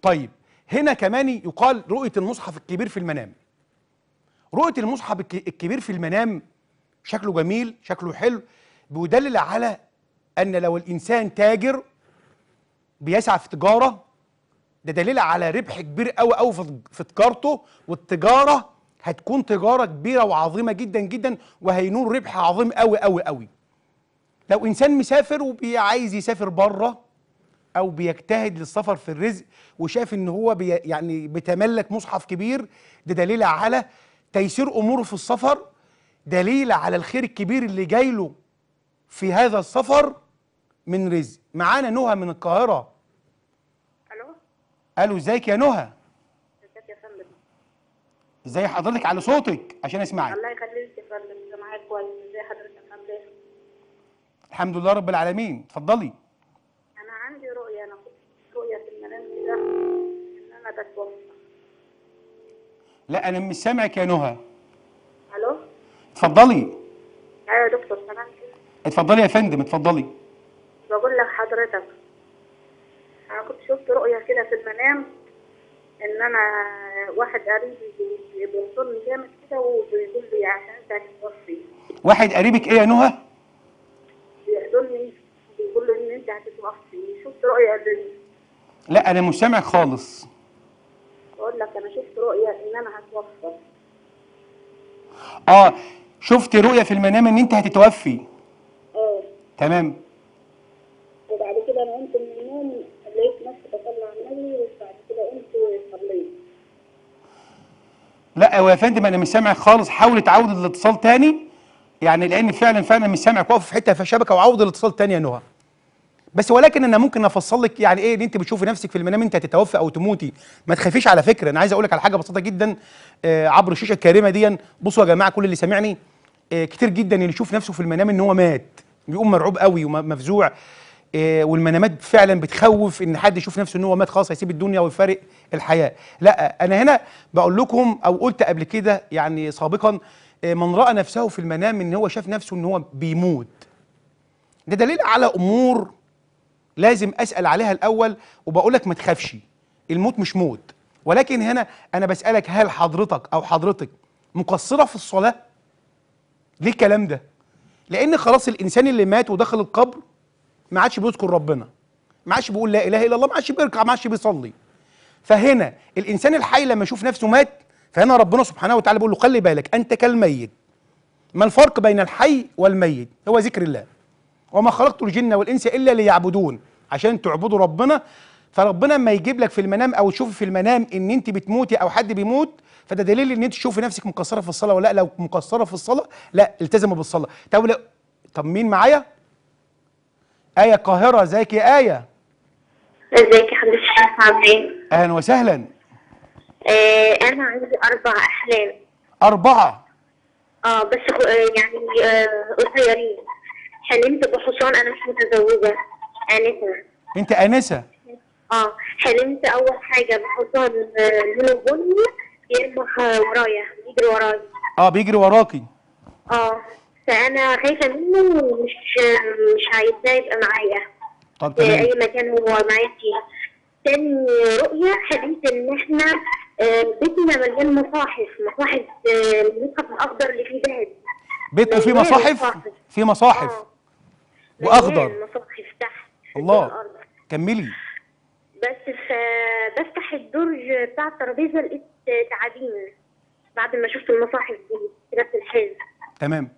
طيب هنا كمان يقال رؤية المصحف الكبير في المنام. رؤية المصحف الكبير في المنام شكله جميل شكله حلو، بيدلل على أن لو الإنسان تاجر بيسعى في تجارة ده دليل على ربح كبير قوي قوي في تجارته، والتجارة هتكون تجارة كبيرة وعظيمة جدا جدا وهينور ربح عظيم قوي قوي قوي. لو إنسان مسافر وعايز يسافر بره أو بيجتهد للسفر في الرزق وشاف إن هو بي يعني بيتملك مصحف كبير، ده دليل على تيسير اموره في السفر، دليل على الخير الكبير اللي جاي له في هذا السفر من رزق. معانا نهى من القاهره. الو الو ازيك يا نهى؟ ازيك يا فندم؟ ازي حضرتك على صوتك عشان اسمعك. الله يخليك يا فندم انا معاك كويس. ازي حضرتك عامل ايه؟ الحمد لله رب العالمين. اتفضلي. انا عندي رؤيه، انا كنت رؤيه في المنام كده ان انا بتوفى. لا انا مش سامعك يا نهى. الو اتفضلي. ايوه يا دكتور سامعني. اتفضلي يا فندم اتفضلي. بقول لك حضرتك انا كنت شفت رؤيه كده في المنام ان انا واحد قريبي بينصرني جامد كده وبيقول لي عشان تتوفي. واحد قريبك ايه يا نهى؟ بيحضني بيقول له ان انت هتتوفي. شفت رؤيه دي؟ لا انا مش سامع خالص. بقول لك انا شفت رؤيه ان انا هتوفى. اه شفت رؤيه في المنام ان انت هتتوفي. اه تمام. وبعد كده انا قمت من النوم لقيت نفسي بطلع النبي وبعد كده قمت وصليت. لا يا فندم انا مش سامعك خالص، حاول تعود الاتصال تاني يعني، لان فعلا فعلا مش سامعك، واقف في حته في الشبكه وعود الاتصال تاني يا نهى. بس ولكن انا ممكن افصل لك يعني ايه اللي انت بتشوفي نفسك في المنام انت هتتوفي او تموتي، ما تخافيش على فكره. انا عايز اقول لك على حاجه بسيطه جدا عبر الشاشه الكريمه دي. بصوا يا جماعه كل اللي سامعني، كتير جدا اللي يشوف نفسه في المنام ان هو مات بيقوم مرعوب قوي ومفزوع، والمنامات فعلا بتخوف ان حد يشوف نفسه ان هو مات خلاص هيسيب الدنيا ويفارق الحياه. لا انا هنا بقول لكم او قلت قبل كده يعني سابقا، من راى نفسه في المنام ان هو شاف نفسه ان هو بيموت ده دليل على امور لازم اسال عليها الاول. وبقول لك ما تخافش، الموت مش موت، ولكن هنا انا بسالك هل حضرتك او حضرتك مقصره في الصلاه؟ ليه الكلام ده؟ لان خلاص الانسان اللي مات ودخل القبر ما عادش بيذكر ربنا، ما عادش بيقول لا اله الا الله، ما عادش بيركع، ما عادش بيصلي. فهنا الانسان الحي لما يشوف نفسه مات، فهنا ربنا سبحانه وتعالى بيقول له خلي بالك انت كالميت. ما الفرق بين الحي والميت؟ هو ذكر الله. وما خلقت الجن والانس الا ليعبدون، عشان تعبدوا ربنا. فربنا ما يجيب لك في المنام او تشوفي في المنام ان انت بتموتي او حد بيموت، فده دليل ان انت تشوفي نفسك مقصره في الصلاه ولا لا. لو مقصره في الصلاه لا التزموا بالصلاه. طب مين معايا؟ آية القاهرة، ازيك يا آية؟ ازيك يا حضرتك يا شيخ عبدين؟ اهلا وسهلا. آه انا عندي اربع احلام. اربعة؟ اه بس يعني قصيرين. آه حلمت بحصان انا مش متزوجة، آنسة. انت آنسة؟ اه حلمت اول حاجة بحصان لونه بني يرمح ورايا، بيجري ورايا. اه بيجري وراكي. اه فأنا خايفة منه ومش مش عايزاه يبقى معايا. طب تمام. في أي مكان هو معايا فيه. تاني رؤية حلمت إن إحنا بيتنا مليان مصاحف، مصاحف المصحف الأخضر اللي فيه ذهب. بيتنا فيه مصاحف؟ مصاحف. فيه مصاحف. آه. وأخضر. مصاحف تحت. الله. كملي. بس فبفتح الدرج بتاع الترابيزة لقيت تعابين بعد ما شفت المصاحف دي في نفس الحلم. تمام.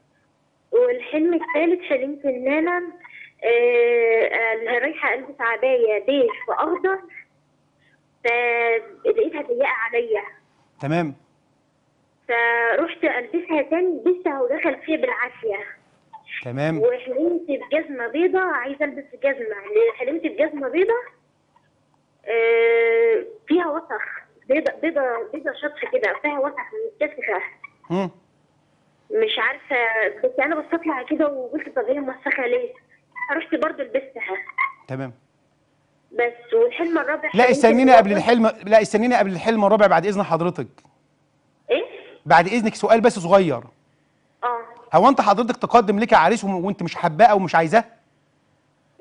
والحلم الثالث حلمت ان انا آه رايحه البس عبايه بيج واخضر فلقيتها ضيقه عليا. تمام. فروحت البسها تاني، لبستها ودخل فيها بالعافيه. تمام. وحلمت بجزمه بيضه، عايزه البس جزمه، حلمت بجزمه بيضه آه فيها وسخ، بيضه بيضه بيضه شطح كده فيها وسخ متسخه. امم مش عارفه، بس انا بصيت لها كده وقلت طب هي موسخه ليه؟ رحت برضه لبستها. تمام. بس والحلم الرابع. لا استنينا قبل الحلم، لا استنينا قبل الحلم الرابع بعد اذن حضرتك. ايه؟ بعد اذنك سؤال بس صغير. اه هو انت حضرتك تقدم لك عريس وانت مش حباه او مش عايزاه؟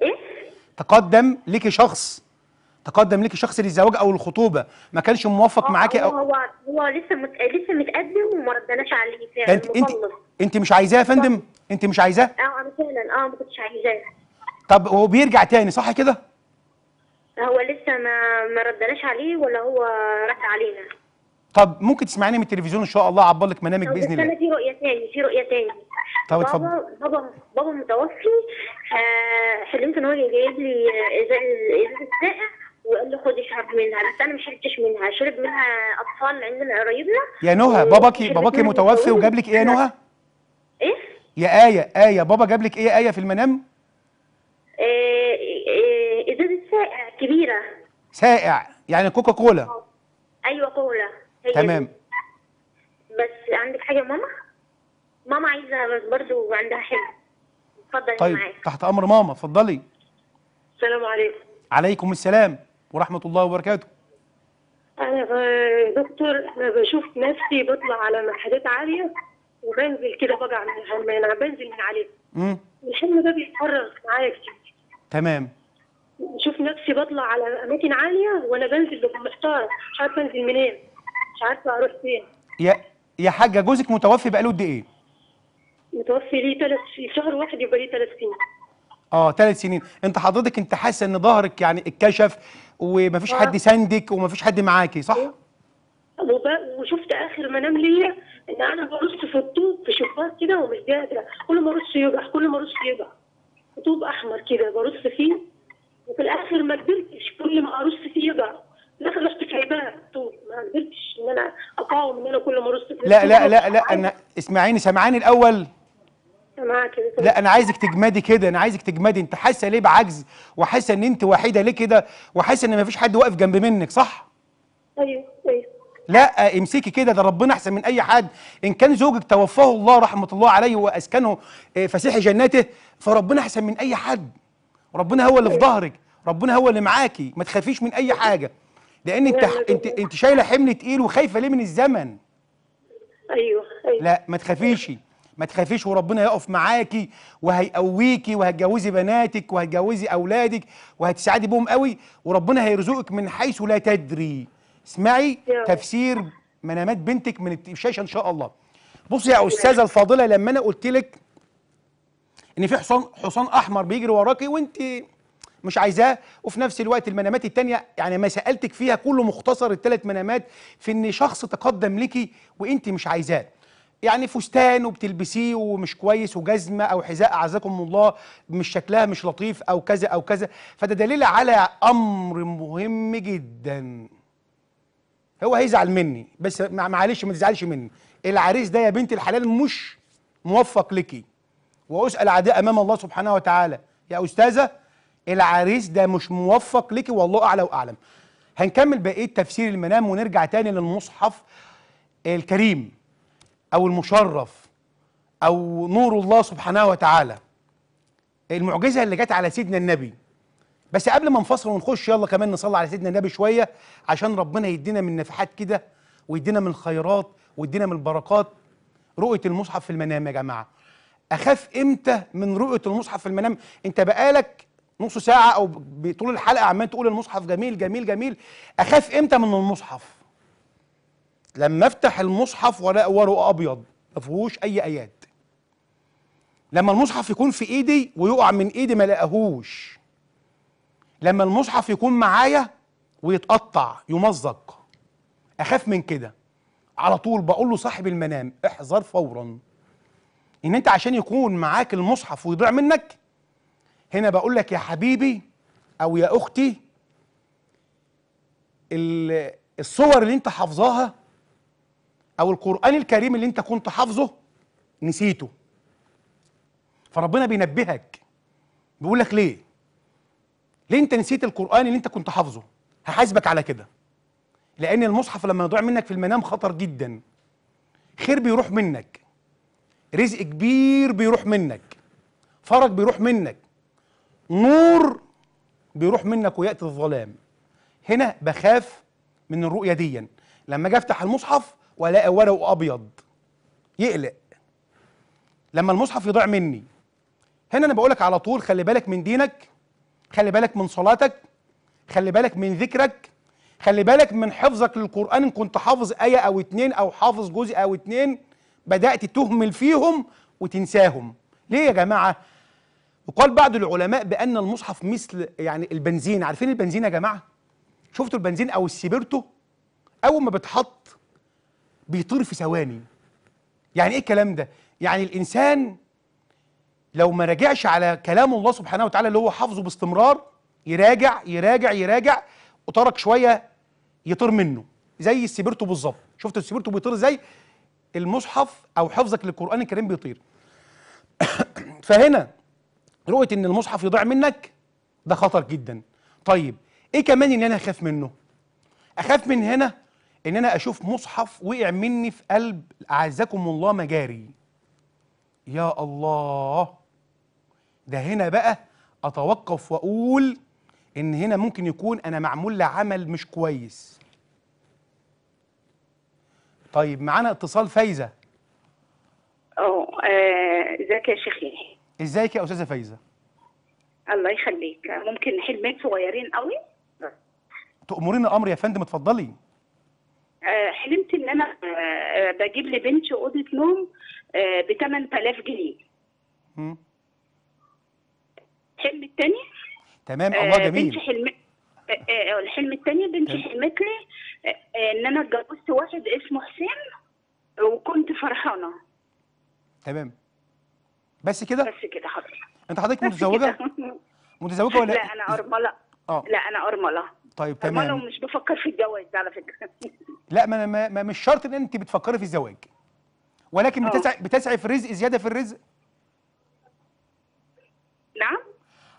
ايه؟ تقدم لك شخص، تقدم لك شخص للزواج او الخطوبه، ما كانش موفق معاكي او هو هو لسه مت... لسه متقدم وما ردناش عليه فعلا. انت انت انت مش عايزاه يا فندم؟ انت مش عايزاه؟ اه انا فعلا اه ما كنتش عايزاه. طب هو بيرجع تاني صح كده؟ هو لسه ما ما ردناش عليه ولا هو رد علينا. طب ممكن تسمعيني من التلفزيون ان شاء الله، اعبر لك منامك باذن الله. بس انا في رؤيه تاني، في رؤيه تاني. طب اتفضل. بابا بابا بابا متوفي، حلمت ان هو جايب لي ازازه ساقع وقال لي خد اشرب منها، بس انا ما شربتش منها، شرب منها اطفال عندنا قرايبنا. يا نهى باباكي باباكي متوفي وجاب لك ايه يا نهى؟ ايه؟ يا آية، آية بابا جاب لك ايه يا آية في المنام؟ ايه ايه ازازة سائع كبيرة. سائع يعني كوكا كولا. أوه. ايوه كولا. تمام. بس عندك حاجة يا ماما؟ ماما عايزة بس برضه عندها حاجة. اتفضلي. طيب معاك. تحت امر ماما، اتفضلي. السلام عليكم. عليكم السلام ورحمة الله وبركاته. أنا دكتور أنا بشوف نفسي بطلع على منحدات عالية وبنزل كده بقع من الحمام، أنا بنزل من عليها. الحلم ده بيتكرر معايا كتير. تمام. بشوف نفسي بطلع على اماكن عاليه وانا بنزل ببقى محتاره، مش عارفه انزل منين، مش عارفه اروح فين. يا يا حاجه جوزك متوفي بقاله قد ايه؟ متوفي ليه ثلاث شهر واحد، يبقى ليه ثلاث سنين. اه ثلاث سنين، انت حضرتك انت حاسه ان ظهرك يعني اتكشف ومفيش آه. حد ساندك ومفيش حد معاكي صح؟ آه. وشفت اخر منام ليا ان انا برص في الطوب في شفاط كده ومش قادره، كل ما ارص يقع كل ما ارص يقع. طوب احمر كده برص فيه وفي الاخر ما قدرتش، كل ما ارص فيه يقع. الاخر رحت سايباه الطوب، ما قدرتش ان انا اقاوم ان انا كل ما ارص فيه. لا لا لا لا انا اسمعيني سامعاني الاول؟ سامعاك يا دكتور. لا انا عايزك تجمدي كده، انا عايزك تجمدي. انت حاسه ليه بعجز وحاسه ان انت وحيده ليه كده وحاسه ان ما فيش حد واقف جنب منك صح؟ ايوه ايوه. لا امسكي كده، ده ربنا احسن من اي حد. ان كان زوجك توفاه الله رحمه الله عليه واسكنه فسيح جناته، فربنا احسن من اي حد. ربنا هو اللي في ظهرك، ربنا هو اللي معاكي، ما تخافيش من اي حاجه. لان انت انت انت شايله حمل تقيل وخايفه ليه من الزمن؟ ايوه ايوه. لا ما تخافيش، ما تخافيش، وربنا هيقف معاكي وهيقويكي، وهتجوزي بناتك وهتجوزي اولادك وهتسعدي بهم قوي، وربنا هيرزقك من حيث لا تدري. اسمعي تفسير منامات بنتك من الشاشه ان شاء الله. بصي يا استاذه الفاضله، لما انا قلت لك ان في حصان حصان احمر بيجري وراكي وانت مش عايزاه، وفي نفس الوقت المنامات الثانيه يعني ما سالتك فيها كله مختصر الثلاث منامات في ان شخص تقدم ليكي وانت مش عايزاه، يعني فستان وبتلبسيه ومش كويس، وجزمه او حذاء اعزكم الله مش شكلها مش لطيف او كذا او كذا، فده دليل على امر مهم جدا. هو هيزعل مني بس معلش ما تزعلش مني، العريس ده يا بنت الحلال مش موفق لكي، واسال عداء امام الله سبحانه وتعالى. يا استاذه العريس ده مش موفق لكي والله اعلى واعلم. هنكمل بقيه تفسير المنام ونرجع تاني للمصحف الكريم او المشرف او نور الله سبحانه وتعالى، المعجزه اللي جت على سيدنا النبي. بس قبل ما نفصل ونخش يلا كمان نصلي على سيدنا النبي شويه عشان ربنا يدينا من نفحات كده ويدينا من الخيرات ويدينا من البركات. رؤيه المصحف في المنام يا جماعه، اخاف امتى من رؤيه المصحف في المنام؟ انت بقالك نص ساعه او بطول الحلقه عمال تقول المصحف جميل جميل جميل، اخاف امتى من المصحف؟ لما افتح المصحف والاقي ورقه ابيض ما فيهوش اي ايات، لما المصحف يكون في ايدي ويقع من ايدي ما الاقيهوش، لما المصحف يكون معايا ويتقطع يمزق، اخاف من كده. على طول بقول له صاحب المنام احذر فورا ان انت عشان يكون معاك المصحف ويضيع منك. هنا بقول لك يا حبيبي او يا اختي، الصور اللي انت حافظاها او القرآن الكريم اللي انت كنت حافظه نسيته، فربنا بينبهك بيقول لك ليه ليه انت نسيت القرآن اللي انت كنت حافظه؟ هحاسبك على كده. لأن المصحف لما يضيع منك في المنام خطر جدا، خير بيروح منك، رزق كبير بيروح منك، فرج بيروح منك، نور بيروح منك ويأتي الظلام. هنا بخاف من الرؤية دي، لما اجي افتح المصحف والاقي ورق ابيض يقلق، لما المصحف يضيع مني. هنا انا بقولك على طول خلي بالك من دينك، خلي بالك من صلاتك، خلي بالك من ذكرك، خلي بالك من حفظك للقرآن. إن كنت حافظ آية أو اتنين أو حافظ جزء أو اتنين بدأت تهمل فيهم وتنساهم. ليه يا جماعة؟ وقال بعض العلماء بأن المصحف مثل يعني البنزين، عارفين البنزين يا جماعة؟ شفتوا البنزين أو السبيرتو؟ أول ما بتحط بيطير في ثواني. يعني إيه الكلام ده؟ يعني الإنسان لو ما راجعش على كلام الله سبحانه وتعالى اللي هو حافظه باستمرار، يراجع يراجع يراجع وترك شويه يطير منه زي السبيرتو بالظبط. شفت السبيرتو بيطير زي المصحف او حفظك للقرآن الكريم بيطير. فهنا رؤيه ان المصحف يضيع منك ده خطر جدا. طيب ايه كمان اللي انا اخاف منه؟ اخاف من هنا ان انا اشوف مصحف وقع مني في قلب اعزكم الله مجاري. يا الله، ده هنا بقى أتوقف وأقول إن هنا ممكن يكون أنا معمول لعمل مش كويس. طيب معانا اتصال فايزة. أوه، ازيك يا شيخ؟ ازيك يا أستاذة فايزة؟ الله يخليك. ممكن حلمين صغيرين قوي. تأمرين الامر يا فندم، اتفضلي. حلمت ان انا بجيب لبنتي اوضه نوم ب ثمانية آلاف جنيه. امم الحلم الثاني. تمام، الله جميل. بنتي حلمت الحلم الثاني بنتي حلمت لي ان انا اتجوزت واحد اسمه حسين وكنت فرحانه. تمام، بس كده؟ بس كده حضرتك. انت حضرتك متزوجه؟ متزوجه ولا لا؟ انا ارمله. اه لا انا ارمله. طيب تمام. ارمله ومش بفكر في الجواز على فكره. لا ما, ما, ما مش شرط ان انت بتفكري في الزواج، ولكن بتسعي بتسعي في الرزق، زياده في الرزق. نعم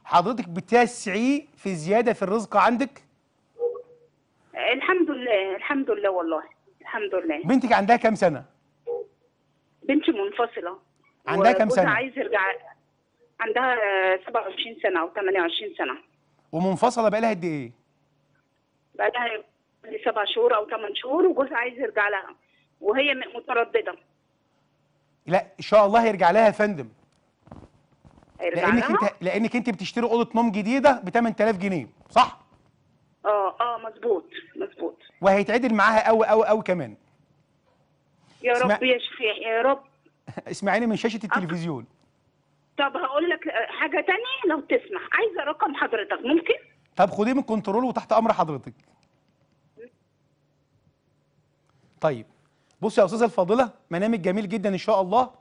حضرتك بتسعي في زياده في الرزق عندك؟ الحمد لله الحمد لله والله الحمد لله. بنتك عندها كام سنه؟ بنتي منفصله عندها كام سنه؟ عايز يرجع، عندها سبعة وعشرين سنه او ثمانية وعشرين سنه. ومنفصله بقى لها قد ايه؟ بقى لها سبع شهور او ثمان شهور، وجوزها عايز يرجع لها وهي متردده. لا ان شاء الله هيرجع لها يا فندم. هيرجع لانك لها؟ انت لانك انت بتشتري اوضه نوم جديده ب ثمانية آلاف جنيه صح؟ اه اه مظبوط مظبوط. وهيتعدل معاها قوي قوي قوي كمان. يا اسمع... رب يا شيخ يا رب. اسمعيني من شاشه التلفزيون. طب هقول لك حاجه ثانيه لو تسمح، عايزه رقم حضرتك ممكن؟ طب خديه من الكنترول وتحت امر حضرتك. طيب بص يا استاذه الفاضله، منامك جميل جدا ان شاء الله.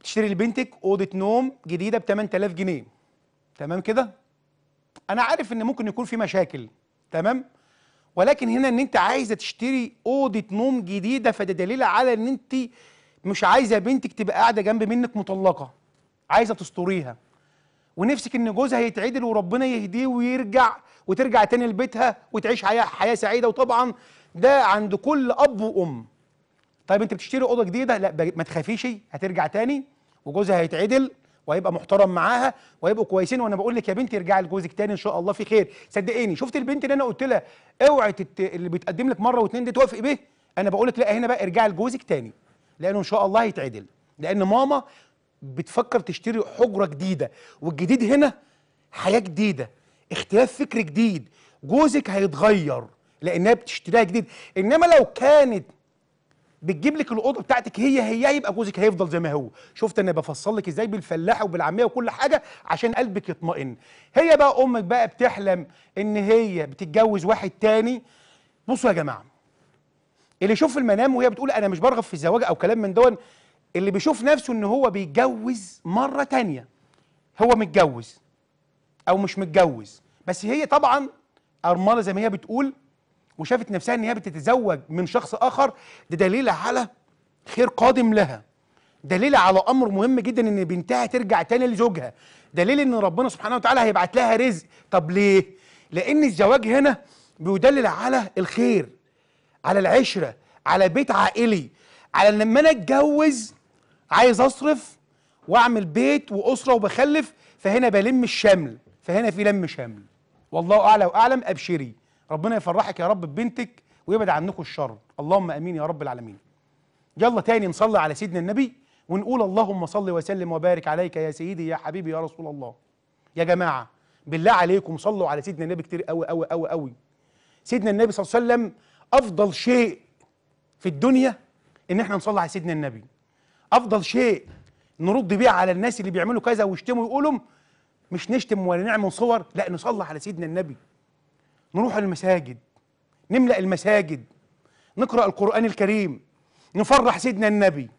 بتشتري لبنتك اوضه نوم جديده ب ثمانية آلاف جنيه، تمام كده؟ انا عارف ان ممكن يكون في مشاكل، تمام؟ ولكن هنا ان انت عايزه تشتري اوضه نوم جديده، فده دليل على ان انت مش عايزه بنتك تبقى قاعده جنب منك مطلقه، عايزه تستريها، ونفسك ان جوزها يتعدل وربنا يهديه ويرجع وترجع تاني لبيتها وتعيش حياه حياه سعيده، وطبعا ده عند كل اب وام. طيب انت بتشتري اوضه جديده، لا ما تخافيش، هترجع تاني وجوزها هيتعدل وهيبقى محترم معاها وهيبقوا كويسين. وانا بقول لك يا بنتي ارجعي لجوزك تاني ان شاء الله في خير، صدقيني. شفت البنت اللي انا قلت لها اوعي تت... اللي بتقدم لك مره واثنين دي توافق بيه؟ انا بقول لك لا، هنا بقى ارجعي لجوزك تاني لانه ان شاء الله هيتعدل، لان ماما بتفكر تشتري حجره جديده، والجديد هنا حياه جديده، اختلاف فكر جديد، جوزك هيتغير لانها بتشتريها جديد. انما لو كانت بتجيب لك الاوضه بتاعتك هي هي يبقى جوزك هيفضل زي ما هو. شفت انا بفصل لك ازاي بالفلاحه وبالعاميه وكل حاجه عشان قلبك يطمئن. هي بقى امك بقى بتحلم ان هي بتتجوز واحد تاني. بصوا يا جماعه، اللي يشوف المنام وهي بتقول انا مش برغب في الزواج او كلام من دون، اللي بيشوف نفسه ان هو بيتجوز مره تانيه، هو متجوز او مش متجوز، بس هي طبعا ارمله زي ما هي بتقول وشافت نفسها ان هي بتتزوج من شخص اخر، ده دليل على خير قادم لها، دليل على امر مهم جدا ان بنتها ترجع تاني لزوجها، دليل ان ربنا سبحانه وتعالى هيبعت لها رزق. طب ليه؟ لان الزواج هنا بيدلل على الخير، على العشره، على بيت عائلي، على ان لما انا اتجوز عايز اصرف واعمل بيت واسره وبخلف، فهنا بلم الشمل، فهنا في لم شمل. والله اعلى واعلم. ابشري، ربنا يفرحك يا رب ببنتك ويبعد عنكم الشر، اللهم امين يا رب العالمين. يلا تاني نصلي على سيدنا النبي ونقول اللهم صل وسلم وبارك عليك يا سيدي يا حبيبي يا رسول الله. يا جماعه بالله عليكم صلوا على سيدنا النبي كتير قوي قوي قوي قوي. سيدنا النبي صلى الله عليه وسلم افضل شيء في الدنيا ان احنا نصلي على سيدنا النبي، افضل شيء نرد بيه على الناس اللي بيعملوا كذا ويشتموا ويقولوا، مش نشتم ولا نعمل صور، لا نصلي على سيدنا النبي، نروح المساجد، نملأ المساجد، نقرأ القرآن الكريم، نفرح سيدنا النبي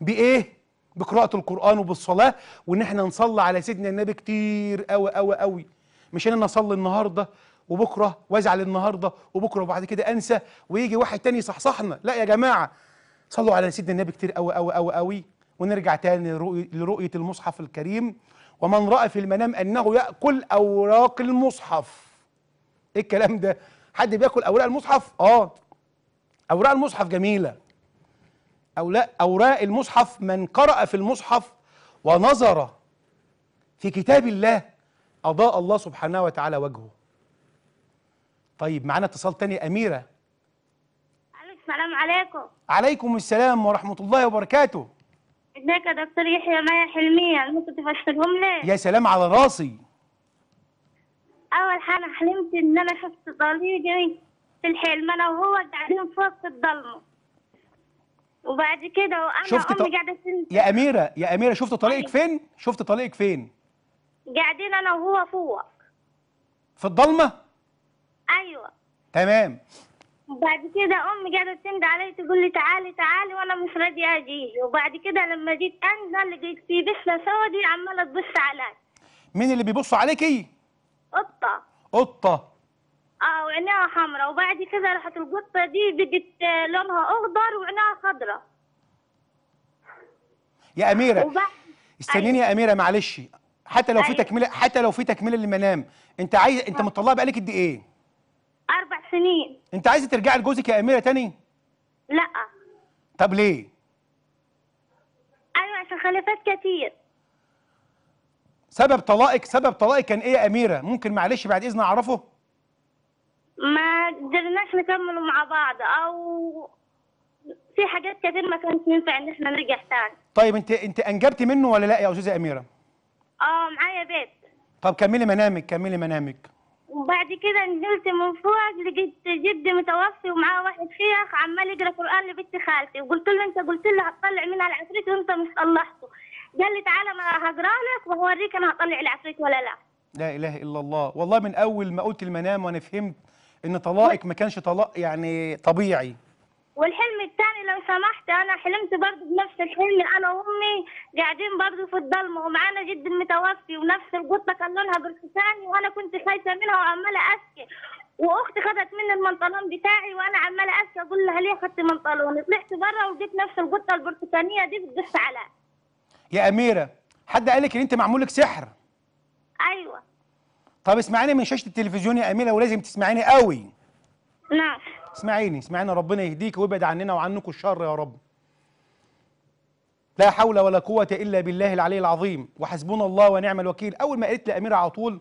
بإيه؟ بقراءة القرآن وبالصلاة، وإن احنا نصلي على سيدنا النبي كتير أوي أوي أوي. مش أنا أصلي النهارده وبكره وأزعل النهارده وبكره وبعد كده أنسى ويجي واحد تاني يصحصحنا، لا يا جماعة صلوا على سيدنا النبي كتير أوي أوي أوي أوي. ونرجع تاني لرؤية المصحف الكريم، ومن رأى في المنام أنه يأكل أوراق المصحف. ايه الكلام ده؟ حد بياكل اوراق المصحف؟ اه اوراق المصحف جميله، اوراق اوراق المصحف. من قرأ في المصحف ونظر في كتاب الله اضاء الله سبحانه وتعالى وجهه. طيب معانا اتصال تاني، اميره. السلام عليكم. عليكم السلام ورحمه الله وبركاته. ازيك يا دكتور يحيى مايا حلمية؟ ممكن تفسرهم لي؟ يا سلام على راسي. أول حاجة حلمت إن أنا شفت ضريري في الحلم، أنا وهو قاعدين في وسط الضلمة، وبعد كده وأنا شفت أمي ط... قاعدة فين؟ يا أميرة يا أميرة شفت طريقك فين؟ شفت طريقك فين؟ قاعدين أنا وهو فوق في الضلمة؟ أيوه تمام. وبعد كده امي قاعده تند علي تقول لي تعالي تعالي وانا مش راضيه اجي، وبعد كده لما جيت انزل لقيت في بسله سودي عماله تبص عليا. مين اللي بيبص عليكي؟ قطه. قطه اه وعينيها حمراء، وبعد كده راحت القطه دي بدت لونها اخضر وعينيها خضراء. يا اميره وبعد... استنيني يا اميره معلش، حتى لو في تكمله حتى لو في تكمله للمنام، انت عايز انت مطلعه بقالك قد ايه؟ أربع سنين. أنت عايزة ترجعي لجوزك يا أميرة تاني؟ لأ. طب ليه؟ أيوة عشان خلافات كتير. سبب طلاقك سبب طلاقك كان إيه يا أميرة؟ ممكن معلش بعد إذن أعرفه؟ ما قدرناش نكمل مع بعض، أو في حاجات كتير ما كانتش ينفع إن إحنا نرجع تاني. طيب أنت أنت أنجبتي منه ولا لأ يا أستاذة أميرة؟ أه معايا بيت. طب كملي منامك كملي منامك. وبعد كده نزلت من فوق لقيت جدي متوفي ومعاه واحد شيخ عمال يقرا قران لبنت خالتي، وقلت له انت قلت له هتطلع منها العفريت وانت مش صلحته، قال لي تعالى ما هقرا لك وهوريك انا هطلع العفريت ولا لا. لا اله الا الله. والله من اول ما قلت المنام وانا فهمت ان طلاقك ما كانش طلاق يعني طبيعي. والحلم الثاني لو سمحت، انا حلمت برضه بنفس الحلم انا وامي قاعدين برضه في الضلمه ومعانا جدي المتوفي ونفس القطه كان لونها برتقاني وانا كنت خايفه منها وعماله ابكي، واختي خدت مني البنطلون بتاعي وانا عماله ابكي اقول لها ليه خدت بنطلوني، طلعت بره ولقيت نفس القطه البرتقانيه دي بتدس عليا. يا اميره حد قالك ان انت معمول لك سحر؟ ايوه. طب اسمعيني من شاشه التلفزيون يا اميره ولازم تسمعيني قوي. نعم. اسمعيني اسمعيني ربنا يهديك ويبعد عننا وعنكم الشر يا رب. لا حول ولا قوة إلا بالله العلي العظيم، وحسبنا الله ونعم الوكيل. أول ما قالت لي أميرة على طول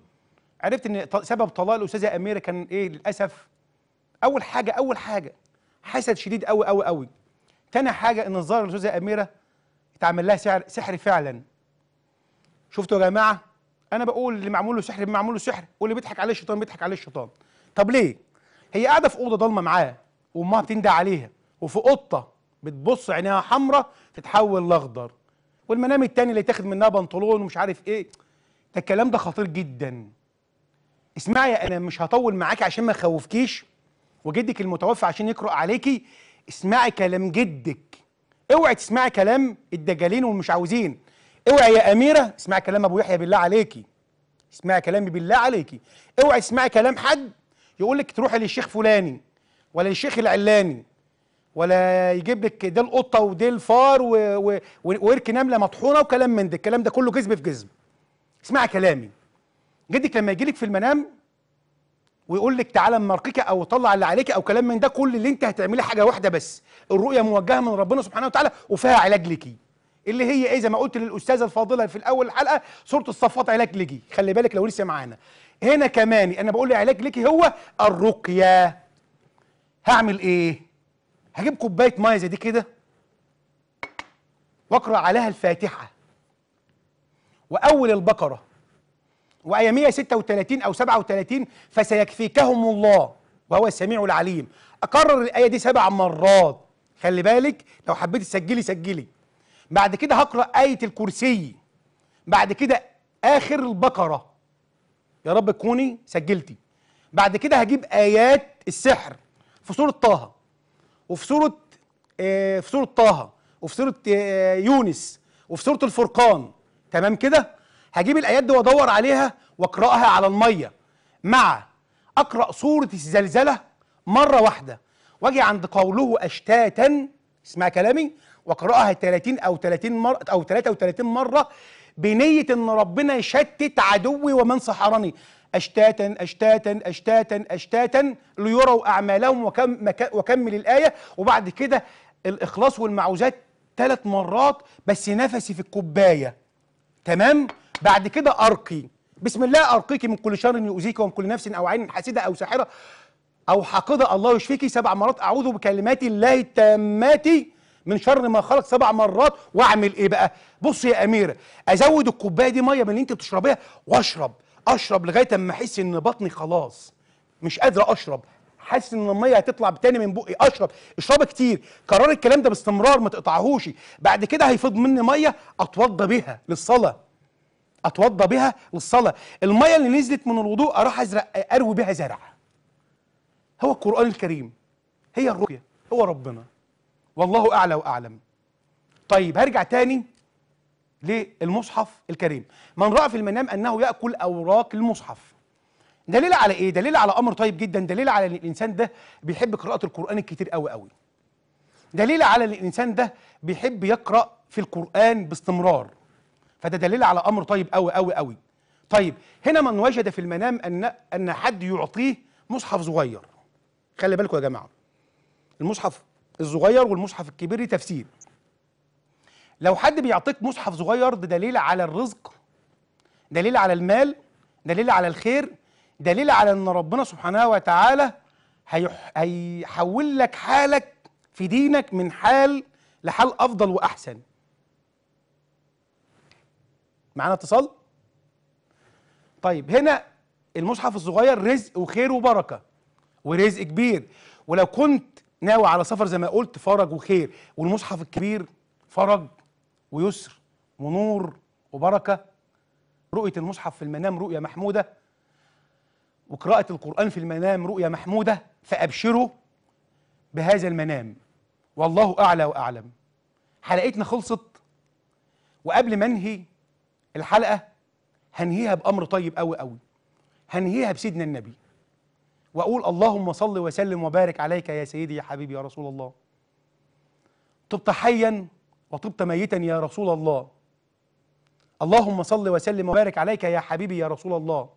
عرفت إن سبب طلاق الأستاذة أميرة كان إيه للأسف. أول حاجة أول حاجة حسد شديد أوي أوي أوي. تاني حاجة إن الظاهر الأستاذة أميرة اتعمل لها سحر سحر فعلا. شفتوا يا جماعة؟ أنا بقول اللي معمول له سحر معمول له سحر، واللي بيضحك عليه الشيطان بيضحك عليه الشيطان. طب ليه؟ هي قاعده في اوضه ضلمه معاه وامها بتندى عليها وفي قطه بتبص عينيها حمراء تتحول لاخضر، والمنام التاني اللي تاخد منها بنطلون ومش عارف ايه. ده الكلام ده خطير جدا. اسمعي انا مش هطول معاكي عشان ما اخوفكيش وجدك المتوفى عشان يقرأ عليكي. اسمعي كلام جدك، اوعي تسمعي كلام الدجالين والمش عاوزين. اوعي يا اميره اسمعي كلام ابو يحيى بالله عليكي، اسمعي كلامي بالله عليكي. اوعي تسمعي كلام حد يقول لك تروحي للشيخ فلاني ولا للشيخ العلاني ولا يجيب لك ده القطه وده الفار ويركي نمله مطحونه وكلام من ده. الكلام ده كله كذب في كذب. اسمعي كلامي. جدك لما يجي لك في المنام ويقول لك تعالى مرقك او طلع اللي عليك او كلام من ده، كل اللي انت هتعملي حاجه واحده بس، الرؤيه موجهه من ربنا سبحانه وتعالى وفيها علاج ليكي، اللي هي ايه زي ما قلت للاستاذه الفاضله في الاول الحلقه سوره الصفات علاج ليكي. خلي بالك لو لسه معانا هنا كمان انا بقول العلاج ليكي هو الرقيه. هعمل ايه؟ هجيب كوبايه ميه زي دي كده واقرا عليها الفاتحه واول البقره وايه مئة وستة وثلاثين او سبعة وثلاثين فسيكفيكهم الله وهو السميع العليم. اكرر الايه دي سبع مرات. خلي بالك لو حبيتي تسجلي سجلي. بعد كده هقرا ايه الكرسي، بعد كده اخر البقره. يا رب تكوني سجلتي. بعد كده هجيب ايات السحر في سوره طه وفي سوره آه في سوره طه وفي سوره آه يونس وفي سوره الفرقان. تمام كده؟ هجيب الايات دي وادور عليها واقراها على الميه، مع اقرا سوره الزلزله مره واحده واجي عند قوله اشتاتا. اسمع كلامي. واقراها ثلاثين او ثلاثين مره او ثلاثة وثلاثين مره بنية ان ربنا يشتت عدوي ومن سحرني. اشتاتا اشتاتا اشتاتا اشتاتا ليروا اعمالهم وكم وكمل الايه. وبعد كده الاخلاص والمعوذات ثلاث مرات بس نفسي في الكوبايه. تمام؟ بعد كده ارقي. بسم الله ارقيك من كل شر يؤذيك ومن كل نفس او عين حاسده او ساحره او حاقده الله يشفيكي سبع مرات. اعوذ بكلمات الله التامات من شر ما خلق سبع مرات. واعمل ايه بقى؟ بص يا اميره، ازود الكوبايه دي ميه من اللي انت بتشربيها واشرب اشرب لغايه اما احس ان بطني خلاص مش قادره اشرب، حاسس ان الميه هتطلع تاني من بقي، اشرب اشربها كتير. كرر الكلام ده باستمرار، ما تقطعهوش. بعد كده هيفض مني ميه اتوضى بيها للصلاه، اتوضى بيها للصلاه. الميه اللي نزلت من الوضوء اروح ازرع اروي بيها زرع. هو القران الكريم، هي الرؤيه، هو ربنا، والله اعلى واعلم. طيب هرجع تاني للمصحف الكريم. من راى في المنام انه ياكل اوراق المصحف، دليل على ايه؟ دليل على امر طيب جدا، دليل على ان الانسان ده بيحب قراءه القران الكتير قوي قوي، دليل على ان الانسان ده بيحب يقرا في القران باستمرار، فده دليل على امر طيب قوي قوي قوي. طيب هنا من وجد في المنام ان ان حد يعطيه مصحف صغير، خلي بالكم يا جماعه، المصحف الصغير والمصحف الكبير ليه تفسير. لو حد بيعطيك مصحف صغير ده دليل على الرزق، دليل على المال، دليل على الخير، دليل على ان ربنا سبحانه وتعالى هيحول لك حالك في دينك من حال لحال افضل واحسن. معانا اتصال؟ طيب هنا المصحف الصغير رزق وخير وبركه ورزق كبير، ولو كنت ناوي على سفر زي ما قلت فرج وخير، والمصحف الكبير فرج ويسر ونور وبركه. رؤيه المصحف في المنام رؤيه محموده، وقراءة القرآن في المنام رؤية محمودة، فأبشروا بهذا المنام، والله أعلى وأعلم. حلقتنا خلصت، وقبل ما انهي الحلقة هنهيها بأمر طيب أوي أوي، هنهيها بسيدنا النبي، وأقول اللهم صل وسلم وبارك عليك يا سيدي يا حبيبي يا رسول الله، طبت حيا وطبت ميتا يا رسول الله، اللهم صل وسلم وبارك عليك يا حبيبي يا رسول الله.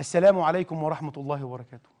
السلام عليكم ورحمة الله وبركاته.